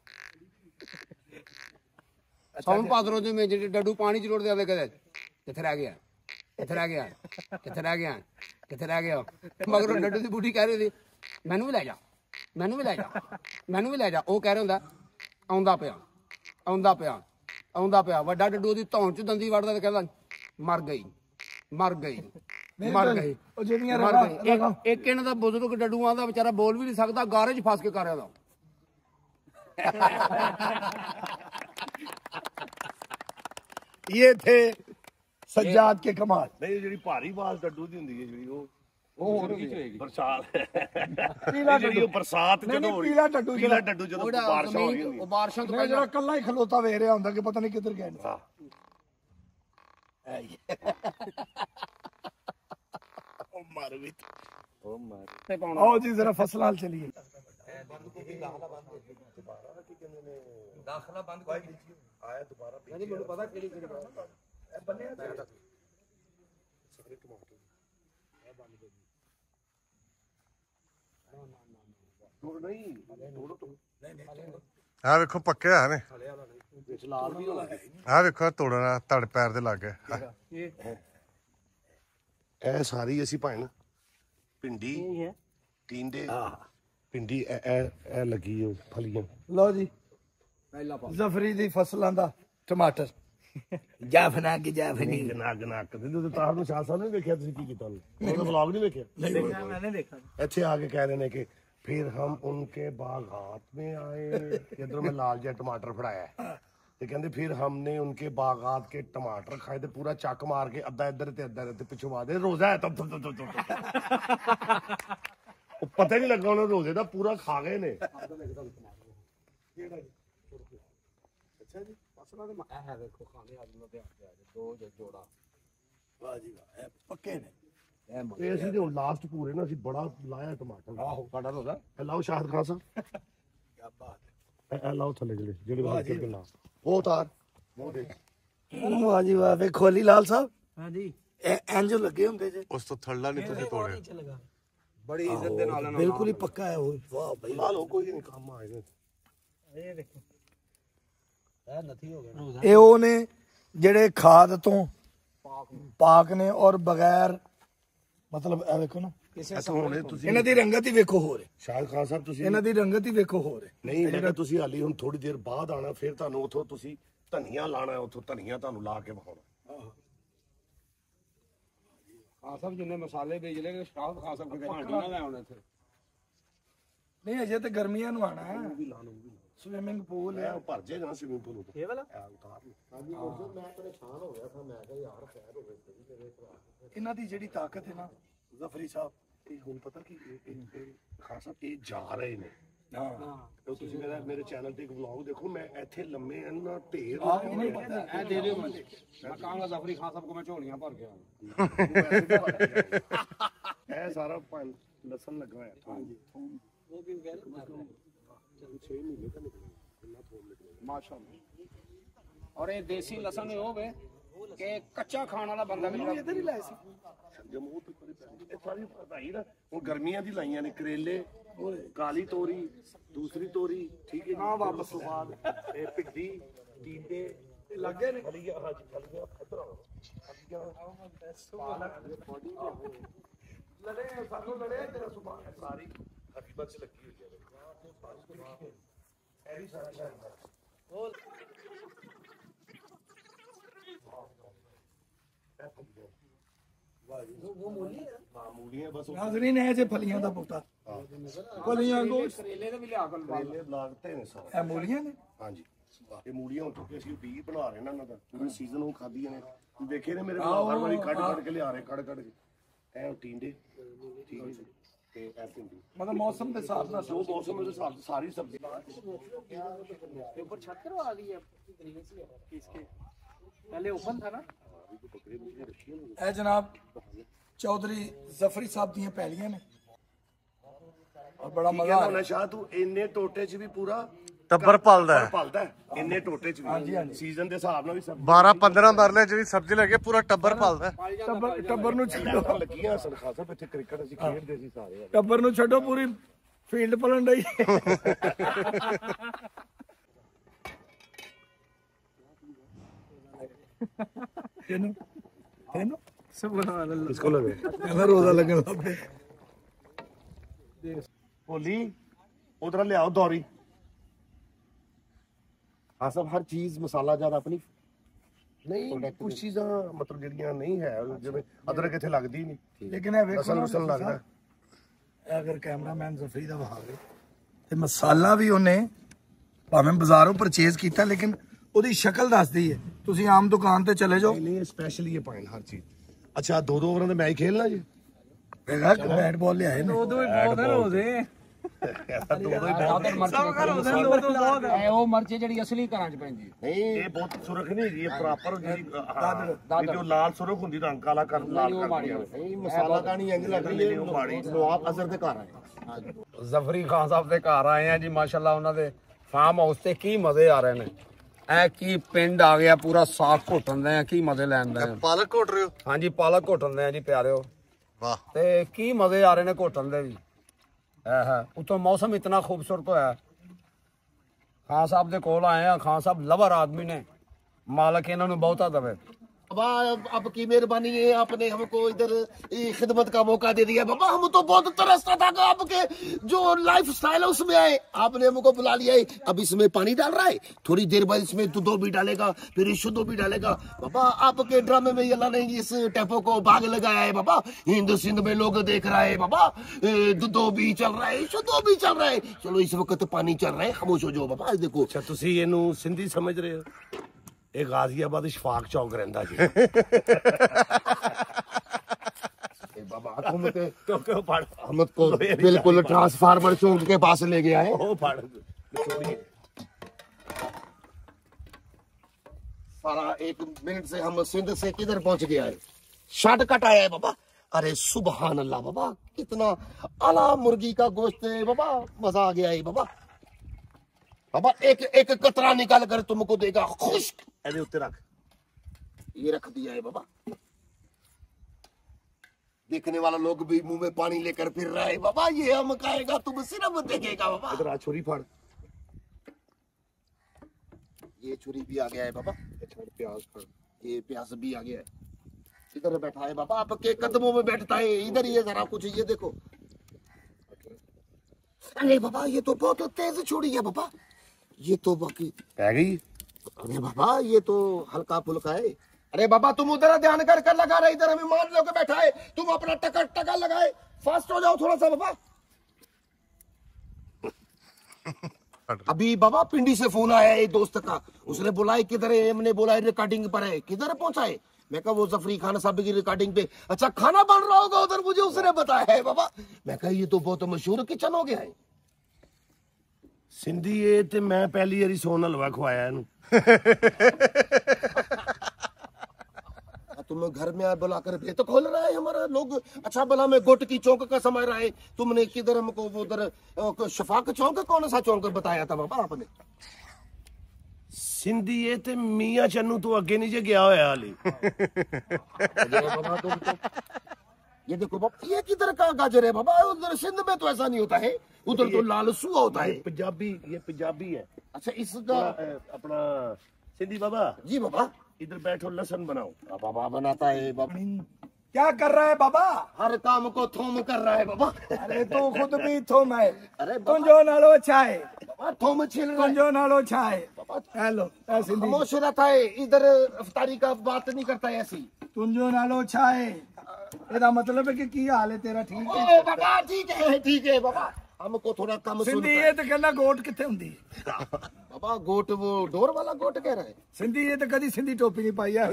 ਸੌਂ ਪਾਦਰੋ ਦੇ ਵਿੱਚ ਜਿਹੜੇ ਡੱਡੂ ਪਾਣੀ ਚ ਰੋੜਦੇ ਆਵੇ ਕਦੇ ਕਿੱਥੇ ਰਹਿ ਗਿਆ, ਕਿੱਥੇ ਰਹਿ ਗਿਆ, ਕਿੱਥੇ ਰਹਿ ਗਿਆ, ਕਿੱਥੇ ਰਹਿ ਗਿਆ। ਮਗਰ ਡੱਡੂ ਦੀ ਬੂਟੀ ਕਹਿ ਰਹੀ ਸੀ ਮੈਨੂੰ ਵੀ ਲੈ ਜਾ, ਮੈਨੂੰ ਵੀ ਲੈ ਜਾ, ਮੈਨੂੰ ਵੀ ਲੈ ਜਾ। ਉਹ ਕਹਿ ਰਿਹਾ ਹੁੰਦਾ ਆਉਂਦਾ ਪਿਆ, ਆਉਂਦਾ ਪਿਆ, ਆਉਂਦਾ ਪਿਆ। ਵੱਡਾ ਡੱਡੂ ਉਹਦੀ ਧੌਣ ਚ ਦੰਦੀ ਵੜਦਾ ਤੇ ਕਹਿੰਦਾ ਮਰ ਗਈ, ਮਰ ਗਈ, ਮਰ ਗਈ। ਉਹ ਜਿਹੜੀਆਂ ਇੱਕ ਇਹਨਾਂ ਦਾ ਬਜ਼ੁਰਗ ਡੱਡੂ ਆਂਦਾ ਵਿਚਾਰਾ ਬੋਲ ਵੀ ਨਹੀਂ ਸਕਦਾ, ਗਾਰੇ ਚ ਫਸ ਕੇ ਕਰ ਰਿਹਾ ਦਾ। ये थे सज्जाद के कमाल। नहीं जी भारी बात डड्डू दी हुंदी है जी, ਉਹ ਹੋਰ ਵਿੱਚ ਹੋਏਗੀ ਬਰਸਾਤ। ਪੀਲਾ ਡੱਡੂ, ਬਰਸਾਤ ਜਦੋਂ ਹੋ ਰਹੀ, ਪੀਲਾ ਡੱਡੂ, ਪੀਲਾ ਡੱਡੂ ਜਦੋਂ ਬਾਰਿਸ਼ ਹੋ ਰਹੀ ਹੁੰਦੀ, ਉਹ ਬਾਰਿਸ਼ਾਂ ਤੋਂ ਪਹਿਲਾਂ ਕੱਲਾ ਹੀ ਖਲੋਤਾ ਵੇਖ ਰਿਹਾ ਹੁੰਦਾ ਕਿ ਪਤਾ ਨਹੀਂ ਕਿੱਧਰ ਗਿਆ। ਹਾਂ ਉਹ ਮਾਰ ਵੀ, ਉਹ ਮਾਰ ਤੇ ਪਾਉਣਾ। ਆਓ ਜੀ ਜ਼ਰਾ ਫਸਲਾਂ ਹਲ ਚਲੀਏ। ਬੰਦ ਕੋ ਵੀ ਦਾਖਲਾ ਬੰਦ ਹੋ ਗਿਆ ਦੁਬਾਰਾ ਕਿ ਕਿੰਨੇ ਨੇ ਦਾਖਲਾ ਬੰਦ ਕੋਈ ਆਇਆ ਦੁਬਾਰਾ। ਨਹੀਂ ਮੈਨੂੰ ਪਤਾ ਕਿਹੜੀ ਕਿਹੜੀ ਇਹ ਬੰਨੇ ਆ ਸਿਕਰੇ ਕਮਾਉਂ ਕੇ ਇਹ ਬੰਦ ਹੋ ਗਈ। ਆ ਵੇਖੋ ਪੱਕਿਆ ਹੈ ਨੇ, ਲਾਲ ਵੀ ਹੋਣਾ। ਆ ਵੇਖੋ ਤੋੜਨਾ ਤੜ ਪੈਰ ਦੇ ਲੱਗ ਗਿਆ। ਇਹ ਸਾਰੀ ਅਸੀਂ ਭੈਣ ਪਿੰਡੀ ਟੀਂਡੇ ਪਿੰਡੀ ਇਹ ਲੱਗੀ ਉਹ ਫਲੀਆਂ। ਲਓ ਜੀ ਪਹਿਲਾ ਪਾ ਜ਼ਫਰੀ ਦੀ ਫਸਲਾਂ ਦਾ ਟਮਾਟਰ ਜਾਫਨਾ ਕਿ ਜਾਫਨੀ ਗਨਾ ਗਨਾ ਕਰਦੇ ਤੇ ਤਾਰ ਨੂੰ ਸਾਸਾ ਨਹੀਂ ਵੇਖਿਆ। ਤੁਸੀਂ ਕੀ ਕੀਤਾ ਉਹਦਾ ਵਲੌਗ ਨਹੀਂ ਵੇਖਿਆ? ਦੇਖਿਆ, ਮੈਂ ਨਹੀਂ ਦੇਖਾ। ਇੱਥੇ ਆ ਕੇ ਕਹਿ ਰਹੇ ਨੇ ਕਿ फिर हम उनके बागात में आए, इधर में लाल जय टमाटर फड़ाया है तो कहते फिर हमने उनके बागात के टमाटर खाए थे, पूरा चक मार के अद्धा इधर ते अद्धा इधर पिछवा दे रोजा है तब तो पता नहीं लगा उन्होंने रोजे का पूरा खा गए ने। लास्ट पूरे ना बड़ा लाया टमाटर। आहो काटा तो दा लाओ शाहिद खान साहब क्या बात है। ए लाओ थले जड़े जड़े बात करके लाओ वो तार वो देख। वाह जी वाह वे खोली लाल साहब। हां जी ए एंजो लगे होंदे जे उस तो थल्ला नहीं तुझे तोड़े बड़ी इज्जत दे नाल। बिल्कुल ही पक्का है वो। वाह भाई लाल हो कोई नहीं काम आएगा। ये देखो ए नथी हो गया ए ओने जड़े खाद तो पाक ने और बगैर मतलब ਇਹ ਵੇਖੋ ਨਾ ਕਿਸੇ ਸੋਹਣੇ ਤੁਸੀਂ ਇਹਨਾਂ ਦੀ ਰੰਗਤ ਹੀ ਵੇਖੋ ਹੋਰ ਹੈ। ਸ਼ਾਹਿਦ ਖਾਨ ਸਾਹਿਬ ਤੁਸੀਂ ਇਹਨਾਂ ਦੀ ਰੰਗਤ ਹੀ ਵੇਖੋ ਹੋਰ ਹੈ। ਨਹੀਂ ਜਿਹੜਾ ਤੁਸੀਂ ਹਾਲੀ ਹੁਣ ਥੋੜੀ ਦੇਰ ਬਾਅਦ ਆਣਾ ਫਿਰ ਤੁਹਾਨੂੰ ਉਥੋਂ ਤੁਸੀਂ ਧਨੀਆ ਲਾਣਾ, ਉਥੋਂ ਧਨੀਆ ਤੁਹਾਨੂੰ ਲਾ ਕੇ ਵਿਖਾਉਣਾ। ਖਾਨ ਸਾਹਿਬ ਜਿੰਨੇ ਮਸਾਲੇ ਵੇਚ ਲਏ ਸ਼ਾਹਿਦ ਖਾਨ ਸਾਹਿਬ ਕੋਈ ਭਾਂਡੀ ਨਾ ਲੈ ਆਉਣਾ ਇੱਥੇ। ਨਹੀਂ ਅਜੇ ਤੇ ਗਰਮੀਆਂ ਨੂੰ ਆਣਾ ਹੈ। ਉਹ ਵੀ ਲਾਣਾ, ਉਹ ਵੀ ਸਵਿਮਿੰਗ ਪੂਲ ਹੈ, ਉਹ ਭਰ ਜੇਗਾ ਸਵਿਮਿੰਗ ਪੂਲ ਉਹ ਇਹ ਵਾਲਾ ਉਤਾਰ ਲਓ। ਮੈਂ ਪਰੇਸ਼ਾਨ ਹੋ ਗਿਆ ਸਾ, ਮੈਂ ਕਿਹਾ ਯਾਰ ਖੈਰ ਹੋਵੇ ਤੇਰੇ ਭਰਾ। ਇਹਨਾਂ ਦੀ ਜਿਹੜੀ ਤਾਕਤ ਹੈ ਨਾ ਜ਼ਫਰੀ ਸਾਹਿਬ ਇਹ ਹੁਣ ਪਤਾ ਕਿ ਖਾਸ ਇਹ ਜਾ ਰਹੇ ਨੇ। ਹਾਂ ਤੁਸੀਂ ਮੇਰਾ ਮੇਰੇ ਚੈਨਲ ਤੇ ਇੱਕ ਵਲੌਗ ਦੇਖੋ, ਮੈਂ ਇੱਥੇ ਲੰਮੇ ਇਹਨਾਂ ਢੇਰ ਇਹ ਦੇ ਦਿਓ। ਮੈਂ ਕਹਾਂਗਾ ਜ਼ਫਰੀ ਖਾਨ ਸਾਹਿਬ ਕੋ ਮੈਂ ਝੋਲੀਆਂ ਭਰ ਕੇ ਆਉਂਗਾ। ਇਹ ਸਾਰਾ ਪੰਜ ਲਸਣ ਲੱਗਾ ਹੋਇਆ। ਹਾਂਜੀ ਉਹ ਵੀ ਵੈਲ ਚਲ 6 ਮਹੀਨੇ ਦਾ ਨਿਕਲਣਾ ਥੋੜਾ ਨਿਕਲਣਾ ਮਾਸ਼ਾਅੱਲਾ। ਔਰ ਇਹ ਦੇਸੀ ਲਸਣ ਹੋਵੇ ਕਿ ਕੱਚਾ ਖਾਣ ਵਾਲਾ ਬੰਦਾ ਵੀ ਇਧਰ ਹੀ ਲਾਇਆ ਸੀ। ਜਮਹੂਰ ਤੋਂ ਪਰੇ ਸਾਰੀ ਵਧਾਈ ਨਾ ਹੁਣ ਗਰਮੀਆਂ ਦੀ ਲਾਈਆਂ ਨੇ ਕਰੇਲੇ, ਕਾਲੀ ਤੋਰੀ, ਦੂਸਰੀ ਤੋਰੀ, ਠੀਕ ਹੈ ਨਾ ਵਾਪਸ ਸਵਾਦ ਇਹ ਭਿੱਡੀ ਟੀਂਡੇ ਤੇ ਲੱਗੇ ਨੇ ਫਲੀਆਂ। ਹਾਂ ਜੀ ਫਲੀਆਂ ਖਤਰਾ ਲੜੇ ਸਾਨੂੰ ਲੜੇ ਤੇਰਾ ਸੁਭਾਨ ਸਾਰੀ ਹਕੀਕਤ ਚ ਲੱਗੀ ਹੋਈ ਹੈ। ਇਹ ਵੀ ਸਾਰਾ ਸਾਰਾ ਬੋਲ ਤੇ ਐਸੀ ਹੁੰਦੀ ਮਤਲਬ ਮੌਸਮ ਦੇ ਹਿਸਾਬ ਨਾਲ ਜੋ ਮੌਸਮ ਦੇ ਹਿਸਾਬ ਨਾਲ ਸਾਰੀ ਸਬਜ਼ੀ ਤੇ ਉੱਪਰ ਛੱਤ ਕਰਵਾ ਆ ਗਈ ਹੈ ਤਕਰੀਬਨ ਸੀ ਕਿਸਕੇ पहले ओपन था ना ए जनाब चौधरी जफरी साहब दी पहलियां ने और बड़ा मजा आ रहा है शाह तू इन्ने टोटे च भी पूरा टब्बर पलदा है इन्ने टोटे च भी सीजन दे हिसाब नाल भी सब 12-15 मरले च भी सब्जी लगे पूरा टब्बर पलदा है टब्बर नु छड्डो लगियां सन खासा इथे क्रिकेट असि खेलदे सी सारे टब्बर नु छड्डो पूरी फील्ड पलन डई इसको रोजा लगन बोली उधर ले आओ दौरी सब हर चीज मसाला ज्यादा अपनी नहीं कुछ चीजा मतलब जड़िया नहीं है जिम्मे अदरक इतने लगती नहीं लेकिन अगर कैमरामैन जफरी का बहावे तो मसाला भी उन्हें भावें बाजारों परचेज किया लेकिन ਉਹਦੀ ਸ਼ਕਲ ਦੱਸਦੀ ਹੈ ਤੁਸੀਂ ਆਮ ਦੁਕਾਨ ਤੇ ਚਲੇ ਜਾਓ ਨਹੀਂ ਸਪੈਸ਼ਲੀ ਇਹ ਪਾਇਨ ਹਰ ਚੀਜ਼ ਅੱਛਾ ਦੋ ਦੋ ਓਵਰਾਂ ਦਾ ਮੈਚ ਖੇਲਣਾ ਜੀ ਵੇਖਾ ਬੈਟ ਬਾਲ ਲਿਆਏ ਨੇ ਦੋ ਦੋ ਬਹੁਤ ਰੋਦੇ ਦੋ ਦੋ ਬਹੁਤ ਐ ਉਹ ਮਰਚ ਜਿਹੜੀ ਅਸਲੀ ਘਰਾਂ ਚ ਪੈਂਦੀ ਨਹੀਂ ਇਹ ਬਹੁਤ ਸੁਰਖ ਨਹੀਂ ਹੈਗੀ ਇਹ ਪ੍ਰੋਪਰ ਜਿਹੜੀ ਜੋ ਲਾਲ ਸੁਰਖ ਹੁੰਦੀ ਰੰਗ ਕਾਲਾ ਕਰਨ ਲਾਲ ਕਰਦੀ ਇਹ ਮਸਾਲਾ ਤਾਂ ਨਹੀਂ ਇੰਜ ਲੱਗਦੀ ਇਹ ਮਾੜੀ ਨਵਾਬ ਅਜ਼ਰ ਦੇ ਘਰ ਆਏ ਜ਼ਫਰੀ ਖਾਨ ਸਾਹਿਬ ਦੇ ਘਰ ਆਏ ਆ ਜੀ ਮਾਸ਼ਾਅੱਲਾ ਉਹਨਾਂ ਦੇ ਫਾਰਮ ਹਾਊਸ ਤੇ ਕੀ ਮਜ਼ੇ ਆ ਰਹੇ ਨੇ ਐ ਕੀ ਪਿੰਡ ਆ ਗਿਆ ਪੂਰਾ ਸਾਗ ਘੋਟਣਦੇ ਆ ਕੀ ਮਜ਼ੇ ਲੈਂਦੇ ਆ ਪਾਲਕ ਘੋਟ ਰਹੇ ਹੋ ਹਾਂਜੀ ਪਾਲਕ ਘੋਟਣਦੇ ਆ ਜੀ ਪਿਆਰਿਓ ਵਾਹ ਤੇ ਕੀ ਮਜ਼ੇ ਆ ਰਹੇ ਨੇ ਘੋਟਣ ਦੇ ਵੀ ਆਹਾ ਉਤੋਂ ਮੌਸਮ ਇਤਨਾ ਖੂਬਸੂਰਤ ਹੋਇਆ ਖਾਨ ਸਾਹਿਬ ਦੇ ਕੋਲ ਆਏ ਆ ਖਾਨ ਸਾਹਿਬ ਲਵਰ ਆਦਮੀ ਨੇ ਮਾਲਕ ਇਹਨਾਂ ਨੂੰ ਬਹੁਤਾ ਦਵੇ अब आपकी मेहरबानी है आपने हमको इधर खिदमत का मौका दे दिया बाबा हम तो बहुत तरसता था आपके जो लाइफस्टाइल है उसमें आए आपने हमको बुला लिया है अब इसमें पानी डाल रहा है थोड़ी देर बाद इसमें दूधो भी डालेगा फिर शुद्धो भी डालेगा बाबा आपके ड्रामे में अल्लाह ने इस टेपो को बाग लगाया है बाबा हिंद सिंध में लोग देख रहा है बाबा दूधो भी चल रहा है शुद्धो भी चल रहा है चलो इस वक्त पानी चल रहा है खामोश हो जाओ बाबा देखो अच्छा तुम इनू सिंधी समझ रहे हो ਇਹ ਗਾਜ਼ੀਆਬਾਦ ਸ਼ਫਾਕ ਚੌਕ ਰਹਿੰਦਾ ਜੀ ਇਹ ਬਾਬਾ ਹਕੂਮਤ ਤੇ ਟੋਕੇ ਫੜ ਹਮਤ ਕੋ ਬਿਲਕੁਲ ਟ੍ਰਾਂਸਫਾਰਮਰ ਚੌਂਕ ਦੇ ਪਾਸ ਲੈ ਗਿਆ ਹੈ ਉਹ ਫੜ ਸਾਰਾ 1 ਮਿੰਟ ਸੇ ਹਮ ਸਿੰਧ ਸੇ ਕਿਧਰ ਪਹੁੰਚ ਗਿਆ ਹੈ ਸ਼ਾਰਟਕਟ ਆਇਆ ਹੈ ਬਾਬਾ अरे सुभान अल्लाह बाबा कितना आला मुर्गी का गोश्त है बाबा मजा आ गया है बाबा बाबा एक एक कतरा निकाल कर तुमको देगा खुश अरे उतर रख ये रख दिया है बाबा देखने वाला लोग भी मुंह में पानी लेकर फिर रहा है बाबा ये हम खाएगा तुम सिर्फ देखेगा बाबा इधर आ छुरी फाड़ ये छुरी भी आ गया है बाबा प्याज फाड़ ये प्याज भी आ गया है इधर बैठा है बाबा आपके कदमों में बैठता है इधर ये जरा कुछ ये देखो अरे बाबा ये तो बहुत तेज छुरी है बाबा ये तो बाकी आ गई अरे बाबा ये तो हल्का फुल्का है अरे बाबा तुम उधर ध्यान कर कर लगा रहे इधर हमें मान लो के बैठा है तुम अपना टका टका लगाए फास्ट हो जाओ थोड़ा सा बाबा अभी बाबा पिंडी से फोन आया है दोस्त का उसने बोला है किधर है हमने बोला है रिकॉर्डिंग पर है किधर पहुंचा है मैं कहा वो जफरी खान साहब की रिकॉर्डिंग पे अच्छा खाना बन रहा होगा उधर मुझे उसने बताया है बाबा मैं कहा ये तो बहुत मशहूर किचन हो गया है सिंधी ये ते मैं पहली बारी सोन हलवा खवाया इनू तुम घर में आ बुलाकर ये तो खोल रहा है हमारा लोग अच्छा भला मैं गोट की चौक का समय रहा है तुमने किधर हमको उधर शफाक चौक कौन सा चौक बताया था बाबा आपने सिंधी ये ते मियां चन्नू तो अगे नहीं जे गया होया हाली ये देखो बाबा ये किधर का गाजर है बाबा उधर सिंध में तो ऐसा नहीं होता है उधर तो लाल सुआ होता है पंजाबी ये पंजाबी है अच्छा इसका अपना सिंधी बाबा जी बाबा इधर बैठो लहसुन बनाओ बाबा बनाता है बाबा क्या कर रहा है बाबा हर काम को थोम कर रहा है बाबा अरे तू खुद भी थोम है अरे कुंजो नालो छाए बाबा थोम छील कुंजो नालो छाए बाबा हेलो ऐसे खामोश रहता है इधर अफतारी का बात नहीं करता है ऐसी कुंजो नालो छाए तेरा मतलब है कि हाल है तेरा ठीक है बाबा ठीक है बाबा हमको थोड़ा कम सिंधी ये तो कहना गोट किथे हुंदी बाबा गोट वो डोर वाला गोट कह रहा है सिंधी ये तो कदी सिंधी टोपी नहीं पाई है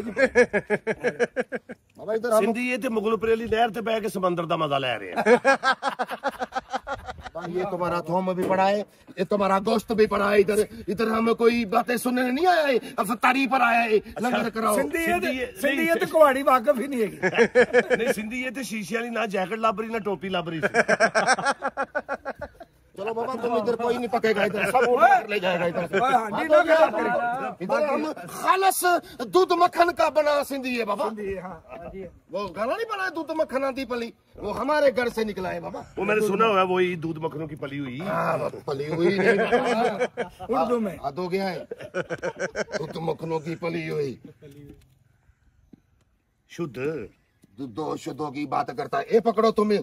बाबा इधर सिंधी ये तो मुगल परेली लहर ते बैठ के समंदर दा मजा ले रहे हैं बाबा ये तुम्हारा थोम भी पड़ा है ये तुम्हारा गोश्त भी पड़ा है इधर इधर हम कोई बातें सुनने नहीं आया है अफतारी पर आया है लंगर कराओ सिंधी ये तो कुवाड़ी वाकफ ही नहीं है नहीं सिंधी ये तो शीशे वाली ना जैकेट लाबरी ना टोपी लाबरी चलो बाबा तुम इधर कोई नहीं पकेगा इधर सब उधर ले जाएगा इधर हम खालस दूध मक्खन का बना सिंधी है बाबा वो गाना नहीं बना दूध मक्खन आती पली वो हमारे घर से निकला है बाबा वो मैंने सुना हुआ है वही दूध मक्खनों की पली हुई उर्दू में हद हो गया है दूध मक्खनों की पली हुई शुद्ध दो शुद्धों की बात करता है ये पकड़ो तुम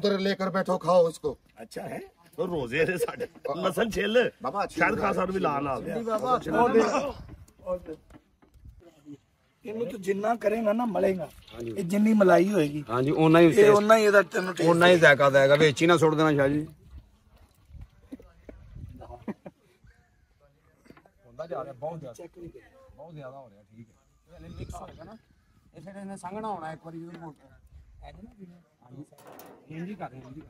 उधर लेकर बैठो खाओ इसको अच्छा है तो रोजे रे साडे लसन छेल बाबा शायद खान साहब भी लाल आ गया और ਇਹਨੂੰ ਤਾਂ ਜਿੰਨਾ ਕਰੇਗਾ ਨਾ ਮਲੇਗਾ ਇਹ ਜਿੰਨੀ ਮਲਾਈ ਹੋਏਗੀ ਹਾਂਜੀ ਉਹਨਾਂ ਹੀ ਇਹ ਉਹਨਾਂ ਹੀ ਇਹਦਾ ਤੈਨੂੰ ਉਹਨਾਂ ਹੀ ਜ਼ਾਇਕਾ ਦੇਗਾ ਵਿੱਚ ਹੀ ਨਾ ਸੁੱਟ ਦੇਣਾ ਸ਼ਾਹ ਜੀ ਹੁੰਦਾ ਜਾ ਰਿਹਾ ਬਹੁਤ ਜ਼ਿਆਦਾ ਹੋ ਰਿਹਾ ਠੀਕ ਹੈ ਇਹਨੇ ਮਿਕਸ ਹੋ ਗਿਆ ਨਾ ਇਹ ਫਿਰ ਇਹਨੇ ਸੰਘਣਾ ਹੋਣਾ ਇੱਕ ਵਾਰੀ ਜਦੋਂ ਮੋਟਾ ਐ ਨਾ ਹਾਂਜੀ ਸਰ ਇੰਜੀ ਕਰ ਇੰਜੀ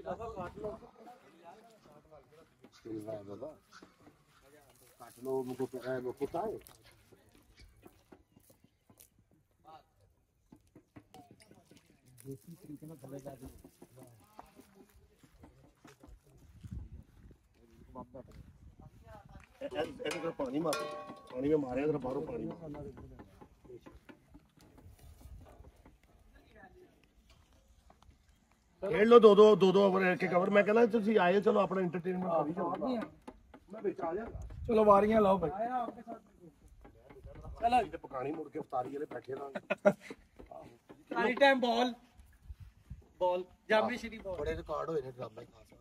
पानी मार पानी में मारे बाहरों पानी खेल लो दो ओवर के कवर मैं कहना तुसी आए चलो अपना एंटरटेनमेंट करी जाओ मैं बीच आ जाऊंगा चलो वारियां लाओ भाई चलो इधर पकानी मुड़ के उतारी वाले बैठे रहांगे सारी टाइम बॉल जामनी श्री बॉल बड़े रिकॉर्ड होए ने ड्रामा खास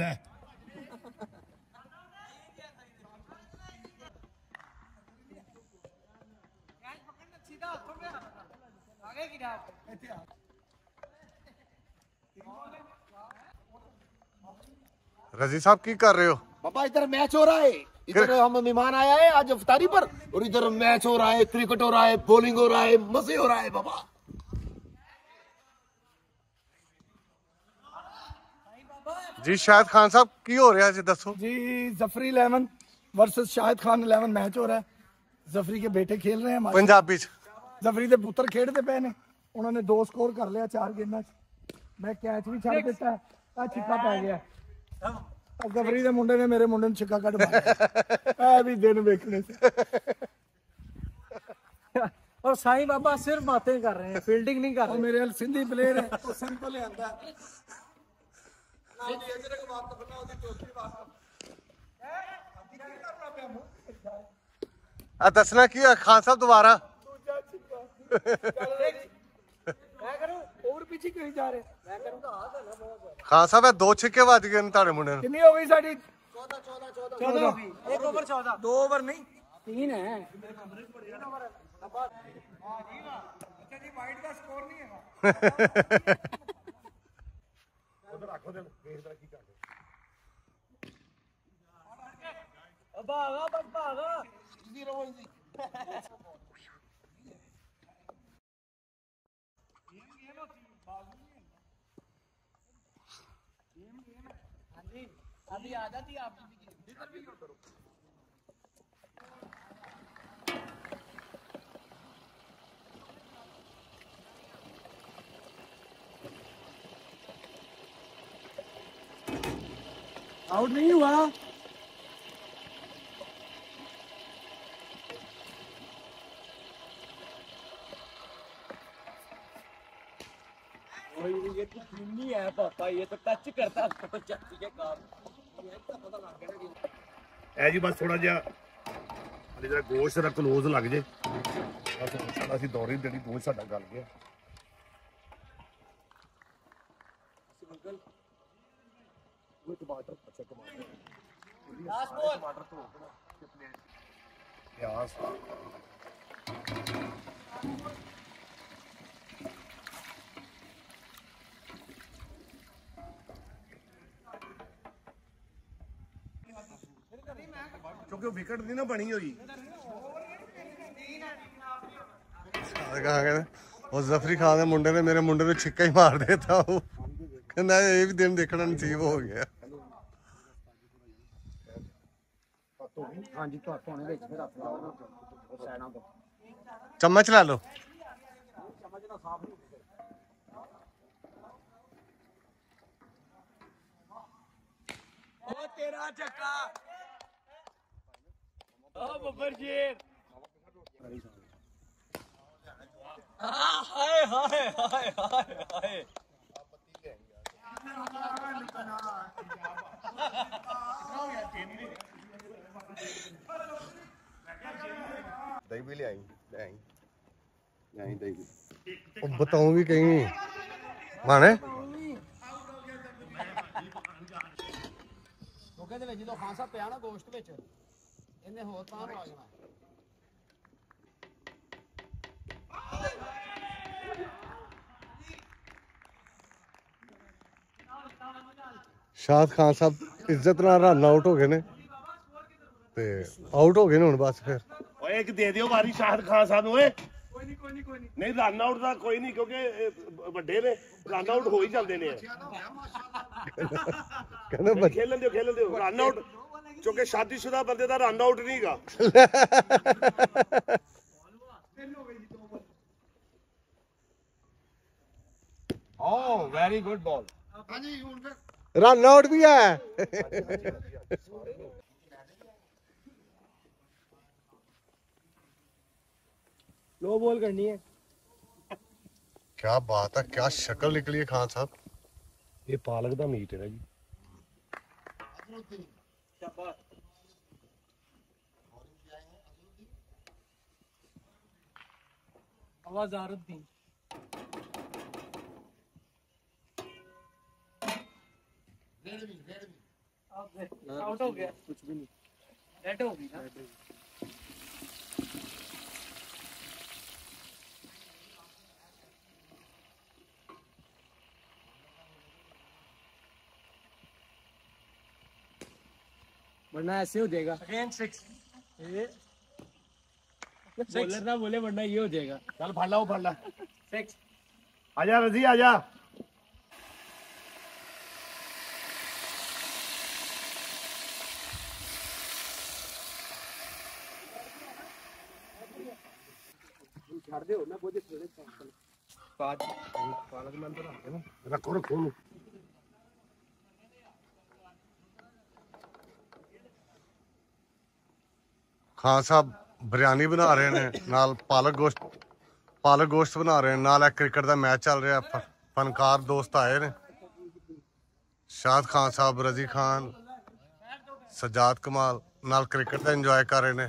ले रजी साहब की कर रहे हो बाबा इधर मैच हो रहा है इधर हम मेहमान आया है आज इफ्तारी पर और इधर मैच हो रहा है क्रिकेट हो रहा है बॉलिंग हो रहा है मजे हो रहा है बाबा जी शाहिद खान साहब की हो रहा है जी दसो जी जफरी 11 वर्सेस शाहिद खान 11 मैच हो रहा है जफरी के बेटे खेल रहे हैं पंजाबी जफरी के पुत्र खेडते पे ने उन्होंने 2 स्कोर कर लिया 4 गेंदा मैं कैच भी छड़ दिता आ छिक्का पै गया जफरी के मुंडे ने मेरे मुंडे ने छिक्का कट मारा ए भी दिन देखने से और साईं बाबा सिर्फ बातें कर रहे हैं फील्डिंग नहीं कर रहे मेरे हाल सिंधी प्लेयर है तो सिंपल ही आता है ये जरा को बात करना होती चौथी बात है अब क्या करना पे हम आ दसना की खान साहब दोबारा मैं करूं और पीछे क्यों जा रहे मैं करूंगा हाथ है ना बहुत खान साहब है 2 छक्के बज गए ने तारे मुंडे ने कितनी हो गई साडी 14 हो गई 1 ओवर 14 2 ओवर नहीं 3 है मेरे कमरे में पड़े 3 ओवर है हां जी वाह अच्छा जी वाइड का स्कोर नहीं है उधर रखो दे देखदा की कर दे भागा जी रहो जी अभी आ जाती आप भी करो आउट नहीं हुआ ये तो नहीं है पापा ये तो टच करता तो जाती है काम ये तो पता लग गया ए जी बस थोड़ा जा अरे जरा गोश जरा क्लोज लग जे सारा सी दौरी देनी गोश साडा गल गया सिंगल वो टमाटर अच्छा टमाटर लास्ट बॉल टमाटर तो कितने प्याज क्योंकि विकेट नहीं ना बनी हुई। और जफरी खान के मुंडे ने मेरे मुंडे को छिक्का ही मार देता वो कहना ये भी दिन देखना नसीब हो गया। चम्मच ला लो। ओ तेरा चक्का ओ बब्बर शेर हाय हाय हाय हाय हाय दही भी ले आई नहीं दही भी बताऊं भी कहीं माने जो खांसा पिया ना गोश्त विच इन्हें हो तां ला जाना। शाहिद खान साहब इज्जत नाल रन आउट हो गए ने ते आउट हो गए ने हुण बस फिर ओए एक दे दियो बारी शाहिद खान साहब नूं। ओए कोई नहीं नहीं रन आउट दा कोई नहीं क्योंकि वड्डे ने रन आउट हो ही जांदे ने कहना बस खेलन दियो रन आउट क्योंकि शादीशुदा बंदे दा रन आउट नहीं गा। Oh, very good ball. Run out भी है। लो बॉल करनी है। क्या बात है, क्या शक्ल निकली है खान साहब। ये पालक का मीट है जी। आवाज आ रही थी। आउट हो गया कुछ भी नहीं डेड हो गया। वरना ऐसे हो जाएगा अगेन सिक्स। बॉलर ना बोले वरना ये हो जाएगा। चल फड़ ला सिक्स। आजा रजी आजा। खान साहब बिरयानी बना रहे ने नाल पालक गोश्त बना रहे ने नाल क्रिकेट का मैच चल रहा। फनकार दोस्त आए ने शाहिद खान साहब, रजी खान, सज्जाद कमाल नाल क्रिकेट का इंजॉय कर रहे ने।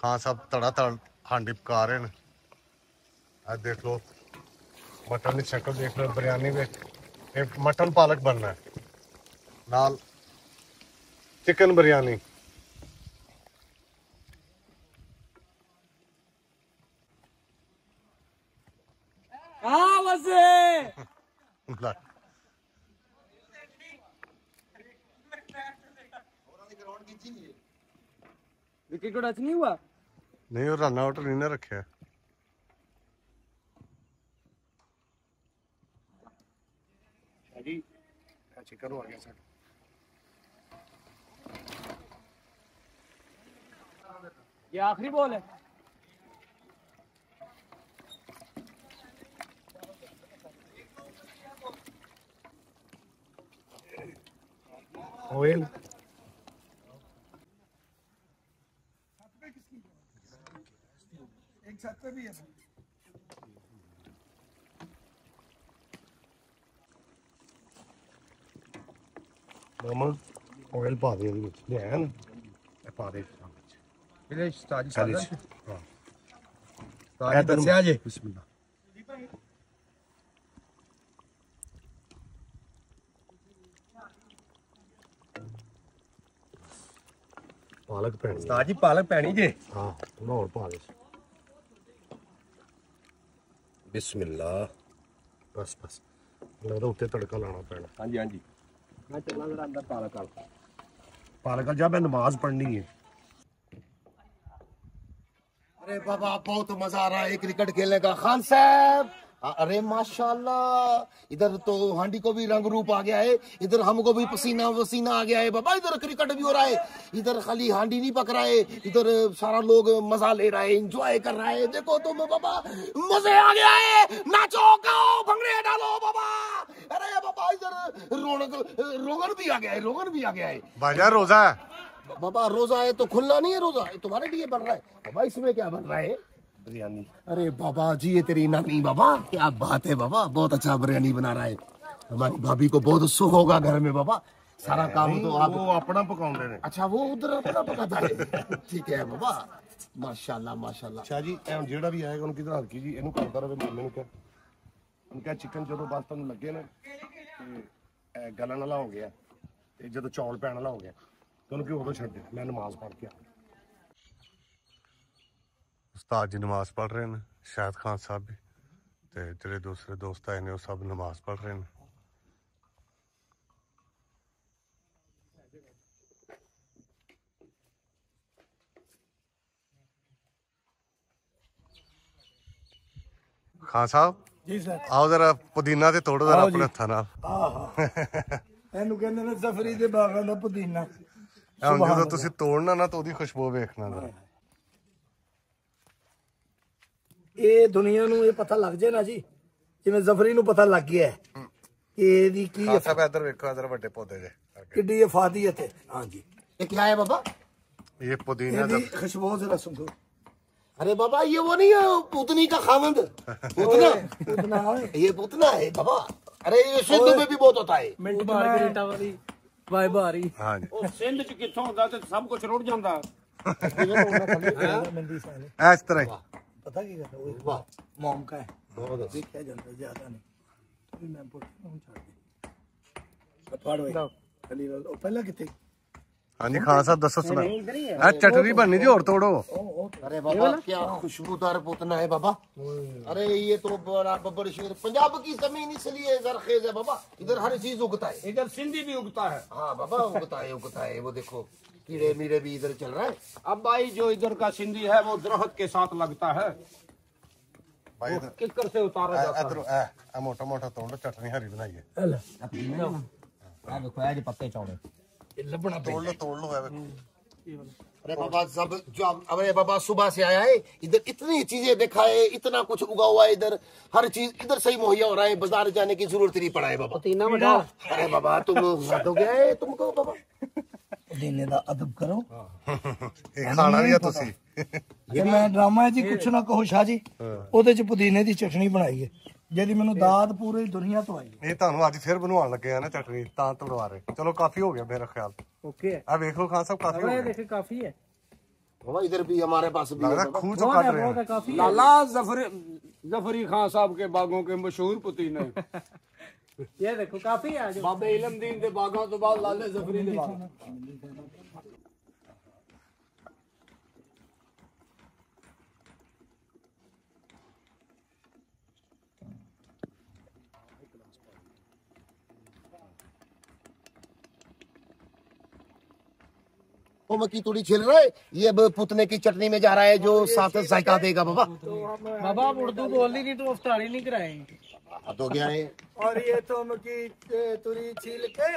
खान साहब तड़ा तड़ हांडी पका रहे हैं। आज देख लो मटन की शक्ल देख लो। बिरयानी में मटन पालक बनना है नाल चिकन बिरयानी। विकेट को टच नहीं हुआ। नहीं और रन आउट नहीं ना रखे। ये आखिरी बॉल है। ओएल भी है। मामा ऑयल पा दे ले आया ना पा दे विलेज ताजी सादा। हां ताजी दसिया जी बिस्मिल्लाह। पालक पैणी जे। हां और पा दे बिस्मिल्लाह। बस लगता उत्ते तड़का लाना पैना। हाँ जी मैं चलना अंदर पालक पारकल जब मैं नमाज पढ़नी है। अरे बाबा बहुत मजा आ रहा है क्रिकेट खेलने का। खान साहब अरे माशाल्लाह, इधर तो हांडी को भी रंग रूप आ गया है, इधर हमको भी पसीना वसीना आ गया है बाबा। इधर क्रिकेट भी हो रहा है, इधर खाली हांडी नहीं पक रहा है, इधर सारा लोग मजा ले रहा है, एंजॉय कर रहा है। देखो तो बाबा मजे आ गया है, नाचो गाओ भंगड़े डालो बाबा। अरे बाबा इधर रोगन भी आ गया है, रोगन भी आ गया है। बाजा रोजा बाबा, रोजा है तो खुलना नहीं है, रोजा तुम्हारे लिए बन रहा है बाबा। इसमें क्या बन रहा है? बिरयानी। अरे बाबा जी ये तेरी नानी बाबा, क्या बात है बाबा, बहुत अच्छा बिरयानी बना रहा है। हमारी भाभी को बहुत सुख होगा घर में बाबा, सारा काम तो आप वो अपना पकाते हैं। अच्छा वो उधर अपना पकाता है, ठीक है बाबा, माशाल्लाह माशाल्लाह। अच्छा जी जेड़ा भी आएगा उनकी तरह हरकी जी इनू करता रहे। मैंने क्या उनका चिकन जो बस तुम लगे ना गलन वाला हो गया, जो चौल पैन वाला हो गया तो उनकी उदो छे। मैं नमाज पढ़ के आया। उस्ताद जी नमाज पढ़ रहे हैं, शाहिद खान साहब भी ते तेरे दूसरे दोस्त आए ने, सब नमाज पढ़ रहे हैं। खान साहब जी सर आओ जरा पुदीना ते तोड़ो जरा अपने हत्था नाल। एनू कहंदे ने जफरी दे बागां दा पुदीना। जो तुसीं तोड़ना ना तो ओदी खुशबू वेखना जरा। ये दुनिया नू ये पता लग जाए ना जी, जिवें जफरी नू पता लग गया है कि एदी की सब इधर देखो, इधर बड़े पौधे जे किड्डी फादियत है। हां जी ये क्या है बाबा? ये पुदीना दी खुशबू जरा सुनो। अरे बाबा ये वो नहीं है पुतनी का खावंद, पुतना पुतना ये पुतना है बाबा। अरे ये सिंध में भी बहुत होता है, मिंट मार्केटा वाली बाय बारी। हां जी ओ सिंध च किथों होंदा ते सब कुछ रुड़ जांदा। इस तरह पता की करता है वाह मॉम का है बहुत अच्छी क्या जनता ज्यादा नहीं तो मैं बोलूं छोड़ दे फाड़ भाई खाली ओ पहला किथे। हां जी खान साहब दसो सुना आ चटनी बननी थी और तोड़ो। अरे बाबा क्या खुशबूदार पोतना है बाबा। अरे ये तो बड़ा बब्बर शेर, पंजाब की जमीन इसलिए जरखेज है बाबा, इधर हर चीज उगता है, इधर सिंधी भी उगता है। हां बाबा उगता है वो देखो कीड़े मीड़े भी इधर चल रहा है। अब भाई जो इधर का सिंधी है वो दरख्त के साथ लगता है भाई, किकर से उतारा जाता है। आ मोटा मोटा तोड़ चटनी हरी बनाइए। आ देखो आज पत्ते चौड़े ये लबड़ा तोड़ लो है देखो। अरे बाबा सब जो अरे बाबा सुबह से आया है, इधर इतनी चीजें देखा है, इतना कुछ उगा हुआ है, इधर हर चीज इधर सही मुहैया हो रहा है, बाजार जाने की जरूरत नहीं पड़ा है बाबा। अरे बाबा तुम हद हो गया है तुमको बाबा, देने दा अदब करो। खाना लिया तुसी ये मैं ड्रामा है जी, कुछ ना कहो शाह जी ओदे च पुदीने दी चटनी बनाई है जेदी मेनू दाद पूरी दुनिया तो आई है। ये तानू आज फिर बनवाण लगे हैं ना चटनी तां तड़वा रहे। चलो काफी हो गया मेरा ख्याल। ओके आ देख लो खान साहब काफी है, देखिए काफी है बाबा। इधर भी हमारे पास भी है खूब तो काट रहे हैं। लाला जफरी खान साहब के बागों के मशहूर पुदीने ये देखो काफी आज बाबा इलमदीन दे बागा तो बाद लाले जफरी दे बागा। वो मक्की तुड़ी छिल रहा है, ये अब पुतने की चटनी में जा रहा है जो साथ जायका देगा बाबा। बाबा उर्दू बोली नहीं तो अफ्तारी नहीं कराएंगे तो गया है। और ये तो मक्की तुरी छील के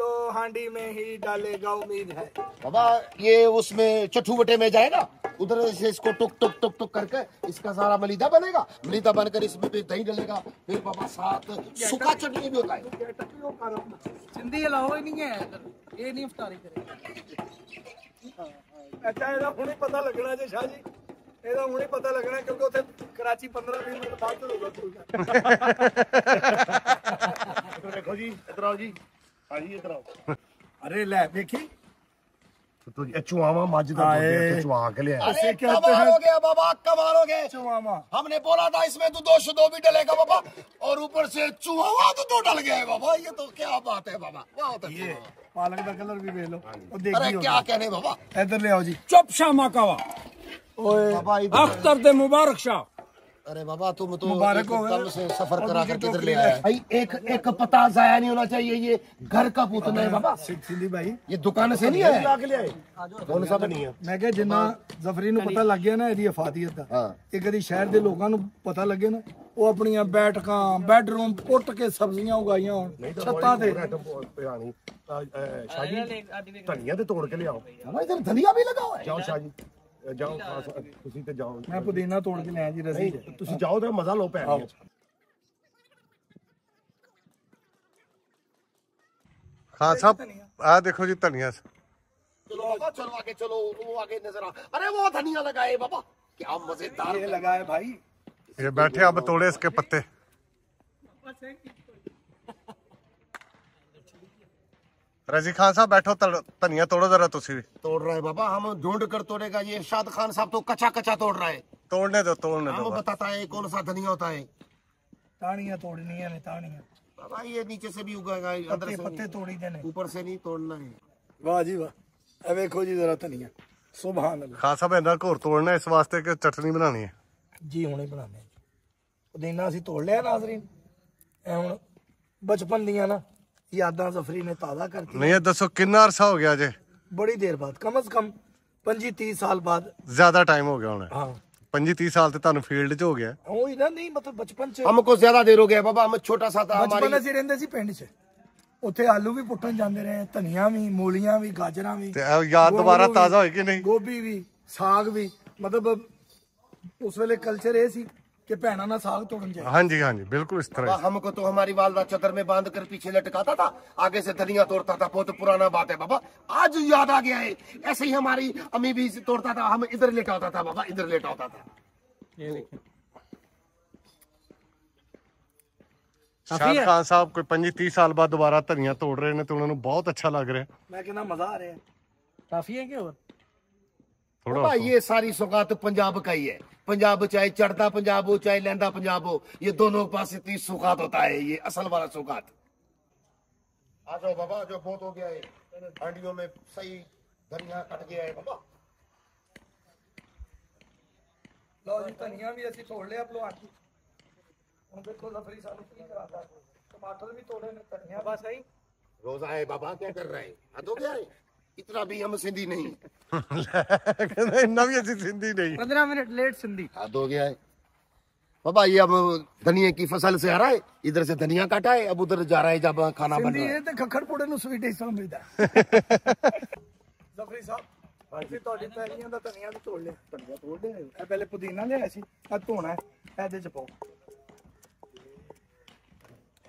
तो हांडी में ही डालेगा उम्मीद है बाबा। ये उसमें चट्ठू बटे में जाएगा, उधर से इसको टुक टुक टुक टुक करके इसका सारा मलीदा बनेगा, मलीदा बनकर इसमें फिर दही डलेगा, फिर बाबा साथ सूखा चटनी भी होता है। सिंधी अलावा ही नहीं है, ये नहीं अफ्तारी करेगा। अच्छा ये हूं पता लगना जी शाह जी, ਇਹਦਾ ਹੁਣੇ ਪਤਾ ਲੱਗਣਾ ਕਿਉਂਕਿ ਉੱਥੇ ਕਰਾਚੀ 15-20 ਮਿੰਟ ਬਾਅਦ ਤੋਂ ਹੋਗਾ। ਦੇਖੋ ਜੀ ਇਧਰ ਆਓ ਜੀ, ਹਾਂ ਜੀ ਇਧਰ ਆਓ। ਅਰੇ ਲੈ ਵੇਖੀ ਤੋ ਜੀ ਚੁਆਵਾ ਮੱਝ ਦਾ ਦੁੱਧ ਚੁਆ ਕੇ ਲਿਆ। ਅਸੀਂ ਕਹਤੇ ਹੈ ਹੋ ਗਿਆ ਬਾਬਾ ਕਮਾਲ ਹੋ ਗਿਆ। ਚੁਆਵਾ ਹਮਨੇ ਬੋਲਾ ਥਾ ਇਸਮੇ ਦੁੱਧ ਸ਼ੁਦੋ ਵੀ ਡਲੇਗਾ ਬਾਬਾ ਔਰ ਉੱਪਰ ਸੇ ਚੁਆਵਾ ਦੁੱਧ ਡਲ ਗਿਆ ਬਾਬਾ। ਇਹ ਤਾਂ ਕੀ ਬਾਤ ਹੈ ਬਾਬਾ, ਬਹੁਤ ਅੱਛਾ। ਪਾਲਕ ਦਾ ਕਲਰ ਵੀ ਵੇਖ ਲਓ ਉਹ ਦੇਖੀ। ਅਰੇ ਕੀ ਕਹਨੇ ਬਾਬਾ, ਇਧਰ ਲਿਆਓ ਜੀ। ਚੁੱਪ ਸ਼ਾਮਾ ਕਾਵਾ अख्तर दे मुबारक शाह अरे बाबा तुम तो मुबारक हो, कल से सफर करा कर किधर ले आया भाई। एक एक पता जाया नहीं होना चाहिए। ये घर का पूतना है बाबा सिंधी भाई, ये दुकान से नहीं आया, कौन सा बनी है। मैं कह जिन्ना जफरी नु पता लग गया ना इहदी अफादियत दा, ते कदी शहर दे लोकां नु पता लगे ना, वो अपनी बैठकां बैडरूम पुट के सब्जियां उगाईयां होण छत्तां ते। शाहजी धनिया ते तोड़ के ले आओ, इधर धनिया भी लगा हुआ है। जाओ शाहजी जाओ, तुसी ते जाओ, मैं पुदीना तोड़ के ले आया जी रज़ी, तुसी जाओ तो मजा लो पैनी। खान साहब आ देखो जी धनिया, चलो बाबा चलो आगे, चलो वो आगे नजर आ। अरे वो धनिया लगाए बाबा, क्या मजेदार ये लगाए भाई। ये बैठे अब तोड़े इसके पत्ते। रजी खान साहब बैठो, धनिया तोड़ो जरा। तुसी भी तोड़ रहे बाबा, हम ढूंढ कर तोड़ेगा। ये शाद खान साहब तो कच्चा कच्चा तोड़ रहा है। तोड़ने दो तोड़ने दो, हम बताता है कौन सा धनिया होता है। तानिया तोड़नी है तानिया बाबा, ये नीचे से भी उगाएगा, अंदर से पत्ते तोड़ी देने, ऊपर से नहीं तोड़ना है। वाह जी वाह, अब देखो जी जरा धनिया, सुभान अल्लाह। खान साहब इन्ना घोर तोड़ना इस वास्ते कि चटनी बनानी है जी, हुणे बनाने पुदीना असीं तोड़ लिया नाज़रीन। हुण बचपन दियां ना यादां जफरी ने ताज़ा करती नहीं है। दसो कितना अरसा हो गया जे, बड़ी देर बाद, कम से कम 25-30 साल बाद, ज्यादा टाइम हो गया। हाँ। 25-30 साल तो फील्ड च हो गया ना, नहीं मतलब बचपन च हमको ज्यादा देर हो गया बाबा। हम छोटा सा था, बचपन असीं रहिंदे सी पिंड च, उत्थे आलू भी पुट्टन जांदे रहे, धनिया भी, मूलियां भी, गाजरां भी, याद दोबारा ताज़ा होई कि नहीं, गोभी भी, साग भी। मतलब उस वेले कल्चर ये सी कि भैना ना साग तोड़न जाए। हाँ जी हाँ जी बिल्कुल इस तरह। हमको तो हमारी वालदा चदर में बांध कर पीछे लटकाता था, आगे से धनिया तोड़ता था। बहुत पुराना बात है बाबा, आज याद आ गया है। ऐसे ही हमारी अम्मी भी तोड़ता था, हम इधर लेटा होता था बाबा, इधर लेटा होता था। शाहिद खान साहब कोई 25-30 साल बाद दोबारा धनिया तोड़ रहे ने, तो उन्होंने बहुत अच्छा लग रहा है। मैं कहना मजा आ रहा है। काफी है क्या? थोड़ा ये सारी सौगात पंजाब का ही है। पंजाब चाहे चढ़ता पंजाब हो चाहे लहंदा पंजाब हो, ये दोनों पास इतनी सौगात होता है, ये असल वाला सौगात। आ जाओ बाबा, जो बहुत हो गया है, हांडियों में सही धनिया कट गया है बाबा। लो जी धनिया भी ऐसी तोड़ ले आप लोग आके। उन देखो जफरी साहब की कराता, टमाटर भी तोड़े ने, धनिया बस सही रोजा है बाबा। क्या कर रहे हैं, हद हो गया है। इतना भी हम सिंधी नहीं, इतना भी ऐसी सिंधी नहीं। 15 मिनट लेट सिंधी, हाथ हो गया है बाबा। ये अब धनिया की फसल से आ रहा है, इधर से धनिया काटा है, अब उधर जा रहा है जब खाना बन रहा है। खखड़ पोड़े नु स्वीट ही समझदा। जफरी साहब ਅਸੀਂ ਤੁਹਾਡੀ ਪੈਰੀਆਂ ਦਾ ਧਨੀਆ ਨੂੰ ਤੋੜ ਲਿਆ। ਧਨੀਆ ਤੋੜ ਲਿਆ, ਇਹ ਪਹਿਲੇ ਪੁਦੀਨਾ ਲਿਆ ਸੀ, ਆ ਧੋਣਾ ਹੈ, ਇਹਦੇ ਚ ਪਾਓ,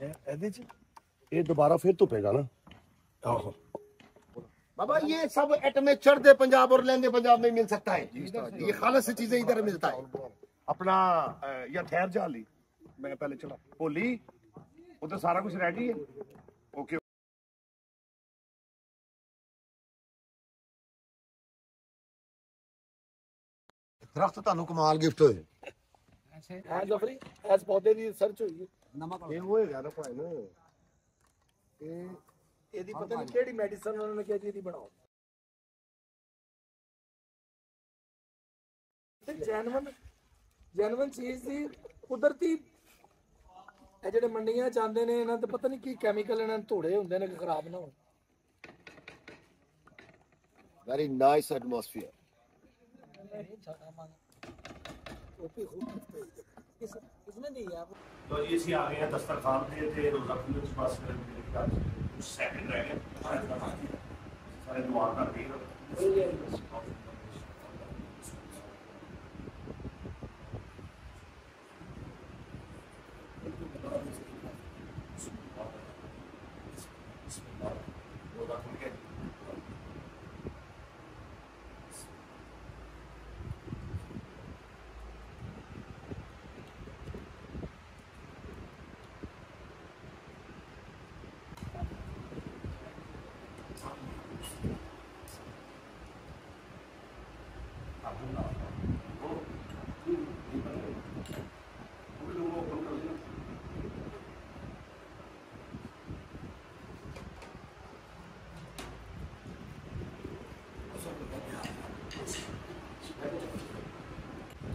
ਇਹਦੇ ਚ ਇਹ ਦੁਬਾਰਾ ਫੇਰ ਧੁਪੇਗਾ ਨਾ। ਆਹੋ बाबा, ये सब एटमे चढ़ते पंजाब और लहंदे पंजाब में मिल सकता है। ये खालस चीजें इधर मिलता है। अपना या ठहर जा ली, मैं पहले चला होली, उधर सारा कुछ रेडी है। ओके। दरख्त तुहानू कमाल गिफ्ट होए। हां जफरी, आज पौधे दी रिसर्च हुई है, नमक ये होएगा ना भाई ना, ये ਇਹਦੀ ਪਤਾ ਨਹੀਂ ਕਿਹੜੀ ਮੈਡੀਸਨ ਉਹਨਾਂ ਨੇ ਕਿਹਾ ਜੀ ਇਹਦੀ ਬਣਾਓ ਤੇ ਜੈਨੂਇਨ ਚੀਜ਼ ਦੀ ਕੁਦਰਤੀ। ਇਹ ਜਿਹੜੇ ਮੰਡੀਆਂ ਜਾਂਦੇ ਨੇ ਇਹਨਾਂ ਤੇ ਪਤਾ ਨਹੀਂ ਕੀ ਕੈਮੀਕਲ ਇਹਨਾਂ ਨੇ ਧੋੜੇ ਹੁੰਦੇ ਨੇ ਕਿ ਖਰਾਬ ਨਾ ਹੋਣ। Very nice atmosphere. इसने दिया तो इसी आ गया दस्तरखान पे थे रोजा खुद पास करके सेकंड रह गया। सारे द्वार कर दिए रोजा खुल गया।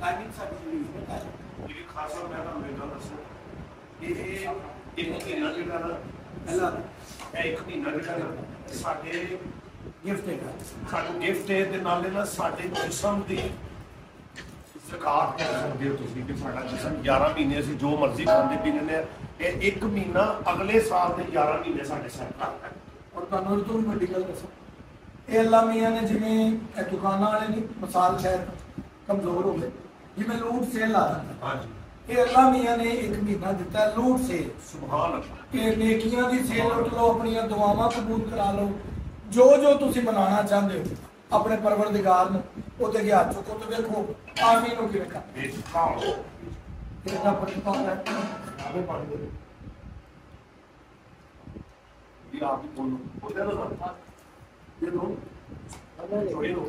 टाइमिंग सर्टिफिकेट 11 महीने जो मर्जी खाते पीने एक महीना अगले साल के 11 महीने और जिमें दुकाना मसाल शायद कमजोर हो गए जिमें लूट सेल ला अल्लाह मियां ने एक महीना दिता है लूट सेल सुभान अल्लाह नेकियां दी सेल लुट लो अपनी दुआवां कबूल करा लो जो जो तुसी बनाना चाहते हो अपने परवरदिगार ने ओते गया चुको तो देखो आमीन हो के रखा तेरा प्रतिपाल है आगे पढ़ दे ये आप बोलो बोलते रहो ये दो छोड़े हो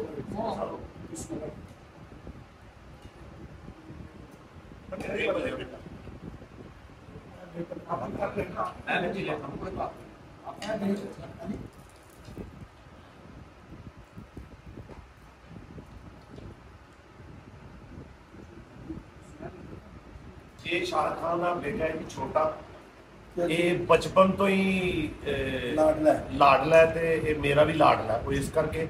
इसको शाहिद खान का बेटा है छोटा बचपन तो ही लाडला है मेरा भी लाडला इस करके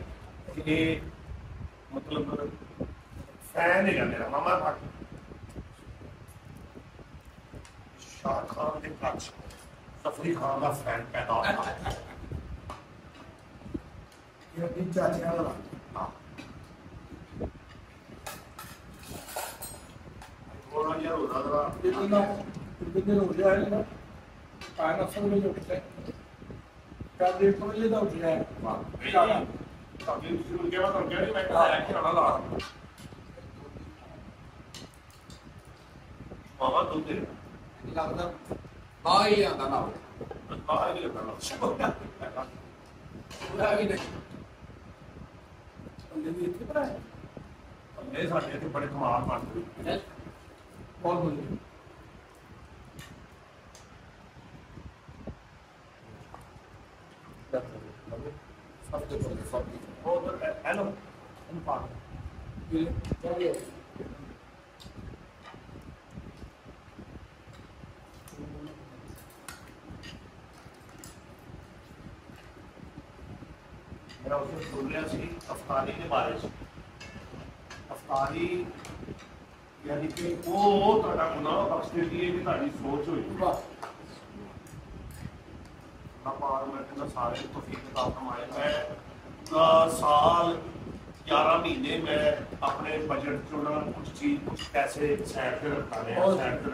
मतलब फैन है मेरा मामा खान के पक्ष जफरी खान का फैन पैदा होता है ये भी चाचा वाला हां और यार उधर जरा इतना बिल्कुल हो गया है ना पाना सब में जो है क्या देख तो ये उठ गया है ज्यादा तभी शुरू के बाद और क्या नहीं बैठा है कि वाला बाबा तो दे भाई आना भाई आना पूरा भी नहीं हम भी इतने पर है हमने साथ में बड़े कमाल मारते हैं और बोल सब तो सब वो तो हेलो हम पार्क ये चलिए अफतारी के बारे में अफतारी यानी कि वो गुनाह बख्श देती है कि तारी सोच हुई मैं सारे तौफीक अता फरमाए मैं साल 11 महीने में अपने बजट चो ना कुछ चीज कुछ पैसे साइड पर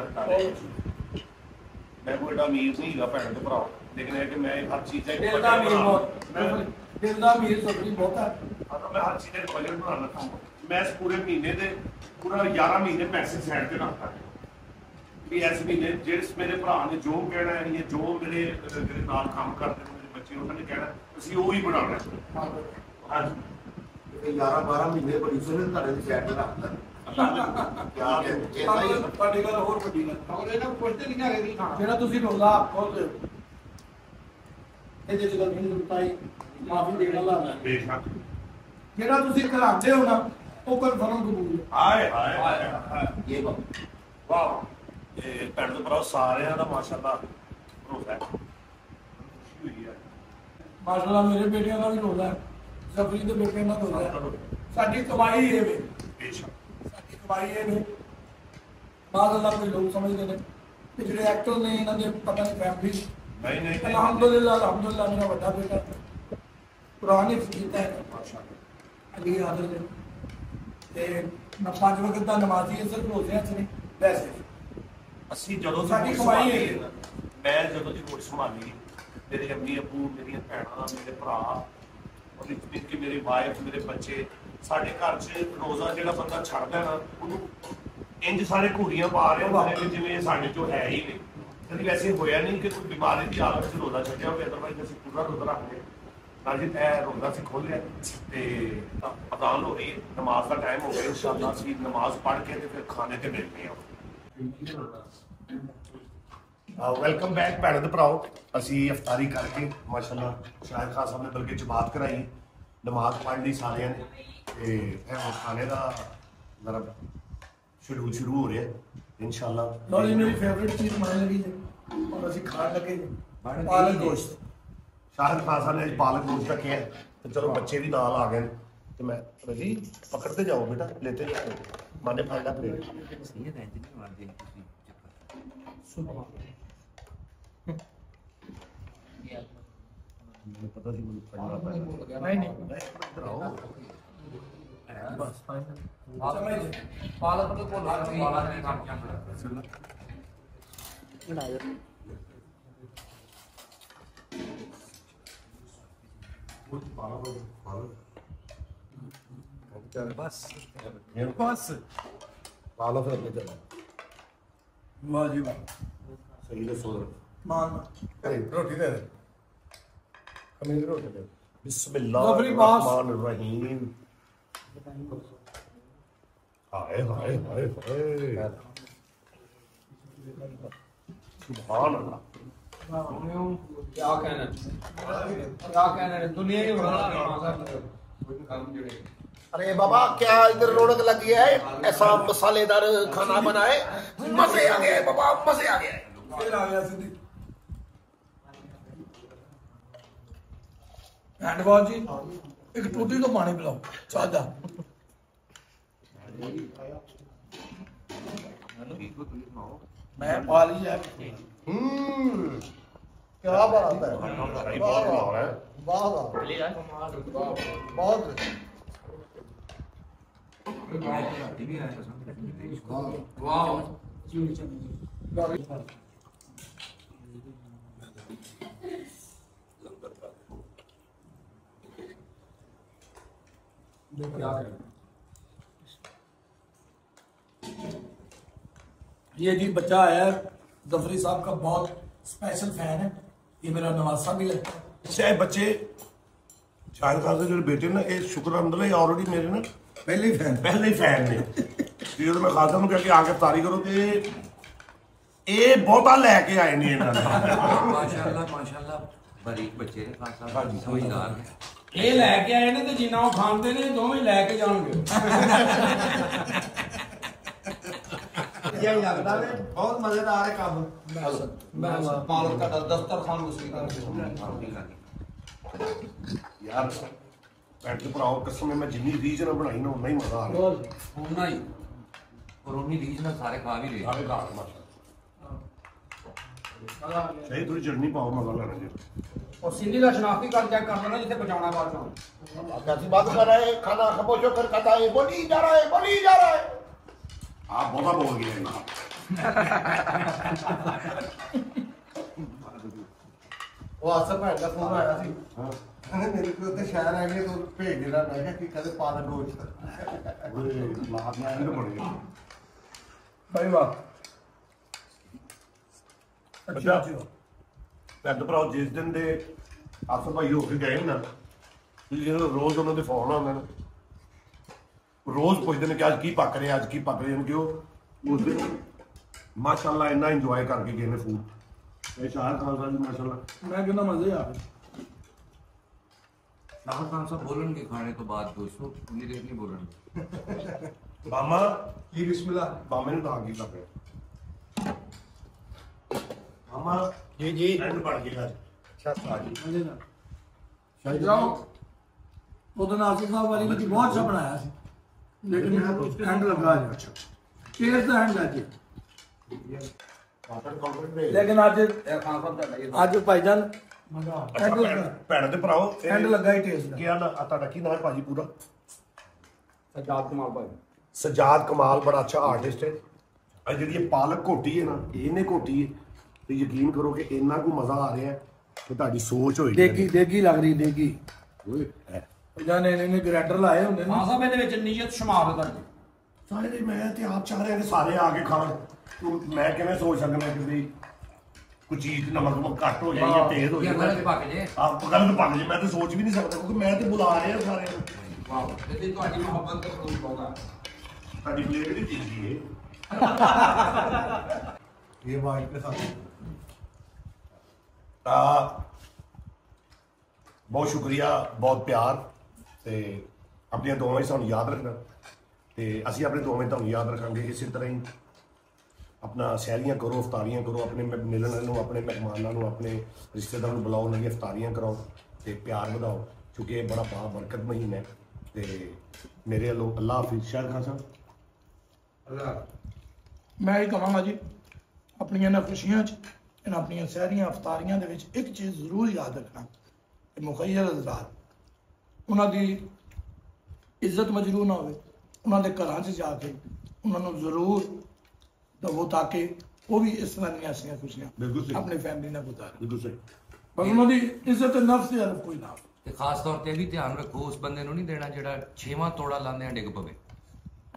रखता रहा मैं कोई एडा अमीर नहीं है भैन के भरा लेकिन है कि मैं हर चीज है दिल दा मेरे सबरी बहुत है हां तो मैं हर चीज का बजट बना लेता हूं मैं इस पूरे महीने दे पूरा 11 महीने पैसे साइड पे रखता हूं कि इस महीने जिस मेरे भरा ने जो कहना है ये जो मेरे मेरे नाल काम करते मेरे बच्चे उन्होंने कहना तुसी वो ही बनाना है हां ये 11 12 महीने बड़ी सुनिल तारे साइड पे रखता है क्या कहता है बड़ी गल और बड़ी गल और ये ना कुछ नहीं कह रही जेड़ा तुसी रोला खोल दे ये जे गल नहीं बताई माफी देना लाना बेशक जेड़ा ਤੁਸੀਂ ਘਰਾਂਦੇ ਹੋ ਨਾ ਉਹ ਕਨਫਰਮ ਕਬੂਲ ਹਾਏ ਹਾਏ ਇਹ ਬਾਤ ਵਾਹ ਇਹ ਪੈਣ ਤੋਂ ਬਰਾਬਰ ਸਾਰਿਆਂ ਦਾ ਮਾਸ਼ਾਅੱਲਾ ਪ੍ਰੂਫ ਹੈ ਮਾਸ਼ਾਅੱਲਾ ਮੇਰੇ ਬੇਟਿਆਂ ਦਾ ਵੀ ਰੋਲਾ ਹੈ ਜ਼ਫਰੀ ਦੇ ਬੇਟੇ ਦਾ ਰੋਲਾ ਹੈ ਸਾਡੀ ਕਮਾਈ ਇਹ ਵੇ ਬੇਸ਼ਕ ਸਾਡੀ ਕਮਾਈ ਇਹ ਵੇ ਮਾਸ਼ਾਅੱਲਾ ਕੋਈ ਲੋਕ ਸਮਝਦੇ ਨੇ ਕਿ ਜਿਹੜੇ ਐਕਟਰ ਨੇ ਇਹਨਾਂ ਦੇ ਪਤਾ ਨਹੀਂ ਫੈਮਿਲੀ ਨਹੀਂ ਨਹੀਂ ਅਲਹਮਦੁਲਿਲਾ ਮੇਰਾ ਵੱਡਾ ਬੇਟਾ पुराने फकीर है अली आदर ने ते ना पांच वक्त दा नमाजी है सिर्फ रोजे अच्छे ने वैसे असली जदों साडी कमाई है मैं जदों दी कोट संभाली मेरे अम्मी अबू मेरी भैणा मेरे भरा और इतने के मेरी वाइफ मेरे बच्चे साडे घर च रोजा जेड़ा बंदा छड़दा ना ओनु इंज सारे घूड़ियां पा रहे हो जिवें साडे चो है ही नहीं कभी वैसे होया नहीं कि कोई बीमारी दी हालत च रोजा छड्या होवे अदरवाइज असि पूरा रोजा रखदे नाजिद है रोजा से खोल लिया अदान हो रही है नमाज का टाइम हो गया इंशाल्लाह की नमाज पढ़ के तो फिर खाने के मिलते हैं। वेलकम बैक भैन ते भराओ असी इफ्तारी करके माशाल्लाह शाहिद खान साहब ने बल्कि जमात कराई नमाज पढ़ ली सारे ने खाने का जरा शेड्यूल शुरू हो रहा है इंशाल्लाह। और ये मेरी फेवरेट चीज मान लीजिए और रज़ी खान लगे पालक गोश्त। शाहिद खान साहब ने पालक गोश्त रखे हैं तो चलो बच्चे भी नाल आ गए तो मैं रज़ी पकड़ते जाओ बेटा लेते जाओ माने फायदा प्लेट पता नहीं नहीं बस पालक तो बोल हाथ में काम क्या बना है बहुत पालक बस पालक रख ले चला वाह जी वाह सही है सोदर मान अरे रोटी दे हमें रोटी दे बिस्मिल्लाहिर्रहमानिर्रहीम हाय हाय हाय हाय सुभान अल्लाह क्या कहना है दुनिया के बड़ा। अरे बाबा क्या इधर रौनक लगी है, ऐसा मसालेदार खाना बनाए मजे आ गया है बाबा मजे आ गया है। हैंडवाश जी एक टूटी तो पानी पिलाओ सादा मैं पाली है क्या बात है बहुत बहुत वाह ये जी बच्चा आया जफरी साहब का बहुत स्पेशल फैन है, ये मेरा नवासा भी है। शायद बच्चे शाहिद खान से जो बेटे ना ये शुक्र अल्हम्दुलिल्लाह ऑलरेडी मेरे ना पहले ही फैन ने तो मैं खास तौर पर आगे तारी करो कि ये बहुता लेके आए नहीं माशाल्लाह माशाल्लाह बारीक बच्चे ने खास तौर पर समझदार है ये लैके आए ने जिन्ना खाते ने दोवे लैके जाओगे बहुत मजेदार है काम पालक का दस्तरखान यार बैठ भराओ कसम मैं जिन्नी रीज ना बनाई ना उन्ना ही मजा आ रहा उन्ना ही और उन्नी रीज ना सारे खा भी रहे सारे खा सही थोड़ी चटनी पाओ मजा लेना जी और सीधी का शनाख्ती कार्ड चेक कर लेना जिसे बचाना बात ना कैसी बात कर रहा है खाना खबोचो कर कहता है बोली जा रहा है आप बहुत बोल गए ना वो असर पर का फोन आया थी हां मेरे को तो शहर आ गए तो भेज देना मैं क्या कि कदे पालन रोज कर ओए लाभ ना इनको पड़ गया भाई वाह अच्छा बैठ भराओ जिस दिन के आसो भाई होकर गए ना जो रोज़ उन्होंने फोन आते हैं रोज़ पूछते हैं कि अज की पक रहे हैं क्यों उस दिन माशाल्लाह इन्ना इंजॉय करके गए फूड शाहिद खान साहब माशाल्लाह मैं कहना मजे आ गए। शाहिद खान साहब बोलेंगे खाने तो बाद दोस्तों पूरी देर नहीं बोलेंगे मामा जी बिस्मिल्लाह मामे ने तो आगे लग गया मामा जी अच्छा वाली बहुत अच्छा बनाया लेकिन हैंड लगा लेकिन आज भाईजान भैन के भराओ हैंड लगा है भाजी पूरा सज्जाद कमाल बड़ा अच्छा आर्टिस्ट है। जी पालक घोटी है ना इन्हें घोटी है तो यकीन करो कि इन्ना को मजा आ रहा है तो ताड़ी सोच होई देगी लग रही देगी ओए जाने ने ग्रेटर लाए होंगे ना साहब ਇਹਦੇ ਵਿੱਚ ਨੀਅਤ ਸ਼ਮਾਰ ਹੈ ਤੁਹਾਡੀ ਸਾਰੇ ਮੈਂ ਤੇ ਆਪ ਚਾਹ ਰਹੇ ਨੇ ਸਾਰੇ ਆ ਕੇ ਖਾਣ ਤੂੰ ਮੈਂ ਕਿਵੇਂ ਸੋਚ ਸਕਦਾ ਕਿ ਵੀ ਕੋਈ ਚੀਜ਼ ਨਮਕ ਨੂੰ ਘੱਟ ਹੋ ਜਾਏ ਜਾਂ ਤੇਜ਼ ਹੋ ਜਾਏ ਆਪ ਗਲਤ ਪੱਕ ਜੇ ਮੈਂ ਤਾਂ ਸੋਚ ਵੀ ਨਹੀਂ ਸਕਦਾ ਕਿਉਂਕਿ ਮੈਂ ਤੇ ਬੁਲਾ ਰਿਹਾ ਸਾਰੇ ਵਾਹ ਤੇ ਤੁਹਾਡੀ ਮੁਹੱਬਤ ਦਾ ਕੋਈ ਪੌਦਾ ਤੁਹਾਡੀ ਪਲੇਟ ਦੀ ਚੀਜ਼ ਹੈ ये वाइट के साथ बहुत शुक्रिया बहुत प्यार ते अपनी दुआएं सानू याद रखना ते असीं अपनी दुआएं तुहानू याद रखांगे इसी तरह ही अपना सैरियाँ करो, इफ्तारियाँ करो, अपने मिलनों अपने मेहमानों अपने रिश्तेदारों को बुलाओ, उन्हें इफ्तारियाँ कराओ तो प्यार बढ़ाओ क्योंकि यह बड़ा बाबरकत महीना है। तो मेरे वालों अल्लाह हाफिज़। शाहिद खान साहब अल्लाह मैं यही कहूँगा जी अपनी इन्होंने खुशियाँ अपन सैरियाँ इफ्तारियाँ एक चीज़ जरूर याद रखना मुखैर हजरात उन्होंने इज्जत मजरूह ना होना घर जाके उन्होंने जरूर दवो ताकि वो भी इस तरह हसियाँ खुशियाँ अपनी फैमिली ने गुजारें। पर उन्होंने इज्जत नफ्स यार कोई ना हो। खास तौर पर भी ध्यान रखो उस बंदे नहीं देना जो छेवां तोड़ा लांदे डिग पवे।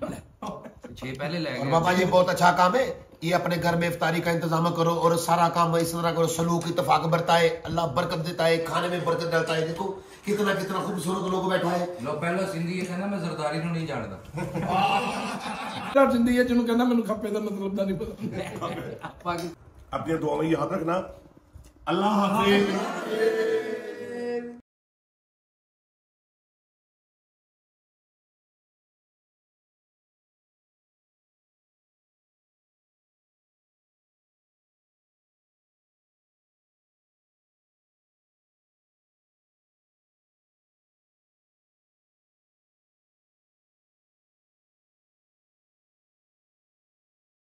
छे पहले ले गए बाबा जी बहुत अच्छा काम है। ये अपने घर में इफ्तारी का इंतजाम करो और सारा काम इस तरह करो। सलूक इतफाक बरता है, अल्लाह बरकत देता है, खाने में बरकत डालता है। देखो कितना कितना खूबसूरत लोग बैठा है। लो पहला सिंधी है ना मैं जरदारी नु नहीं जानता। सिंधी है जिनु कहना मेनू खप्पे दा मतलब दा नहीं पता। अपनी दुआएं याद रखना। अल्लाह हाफिज़।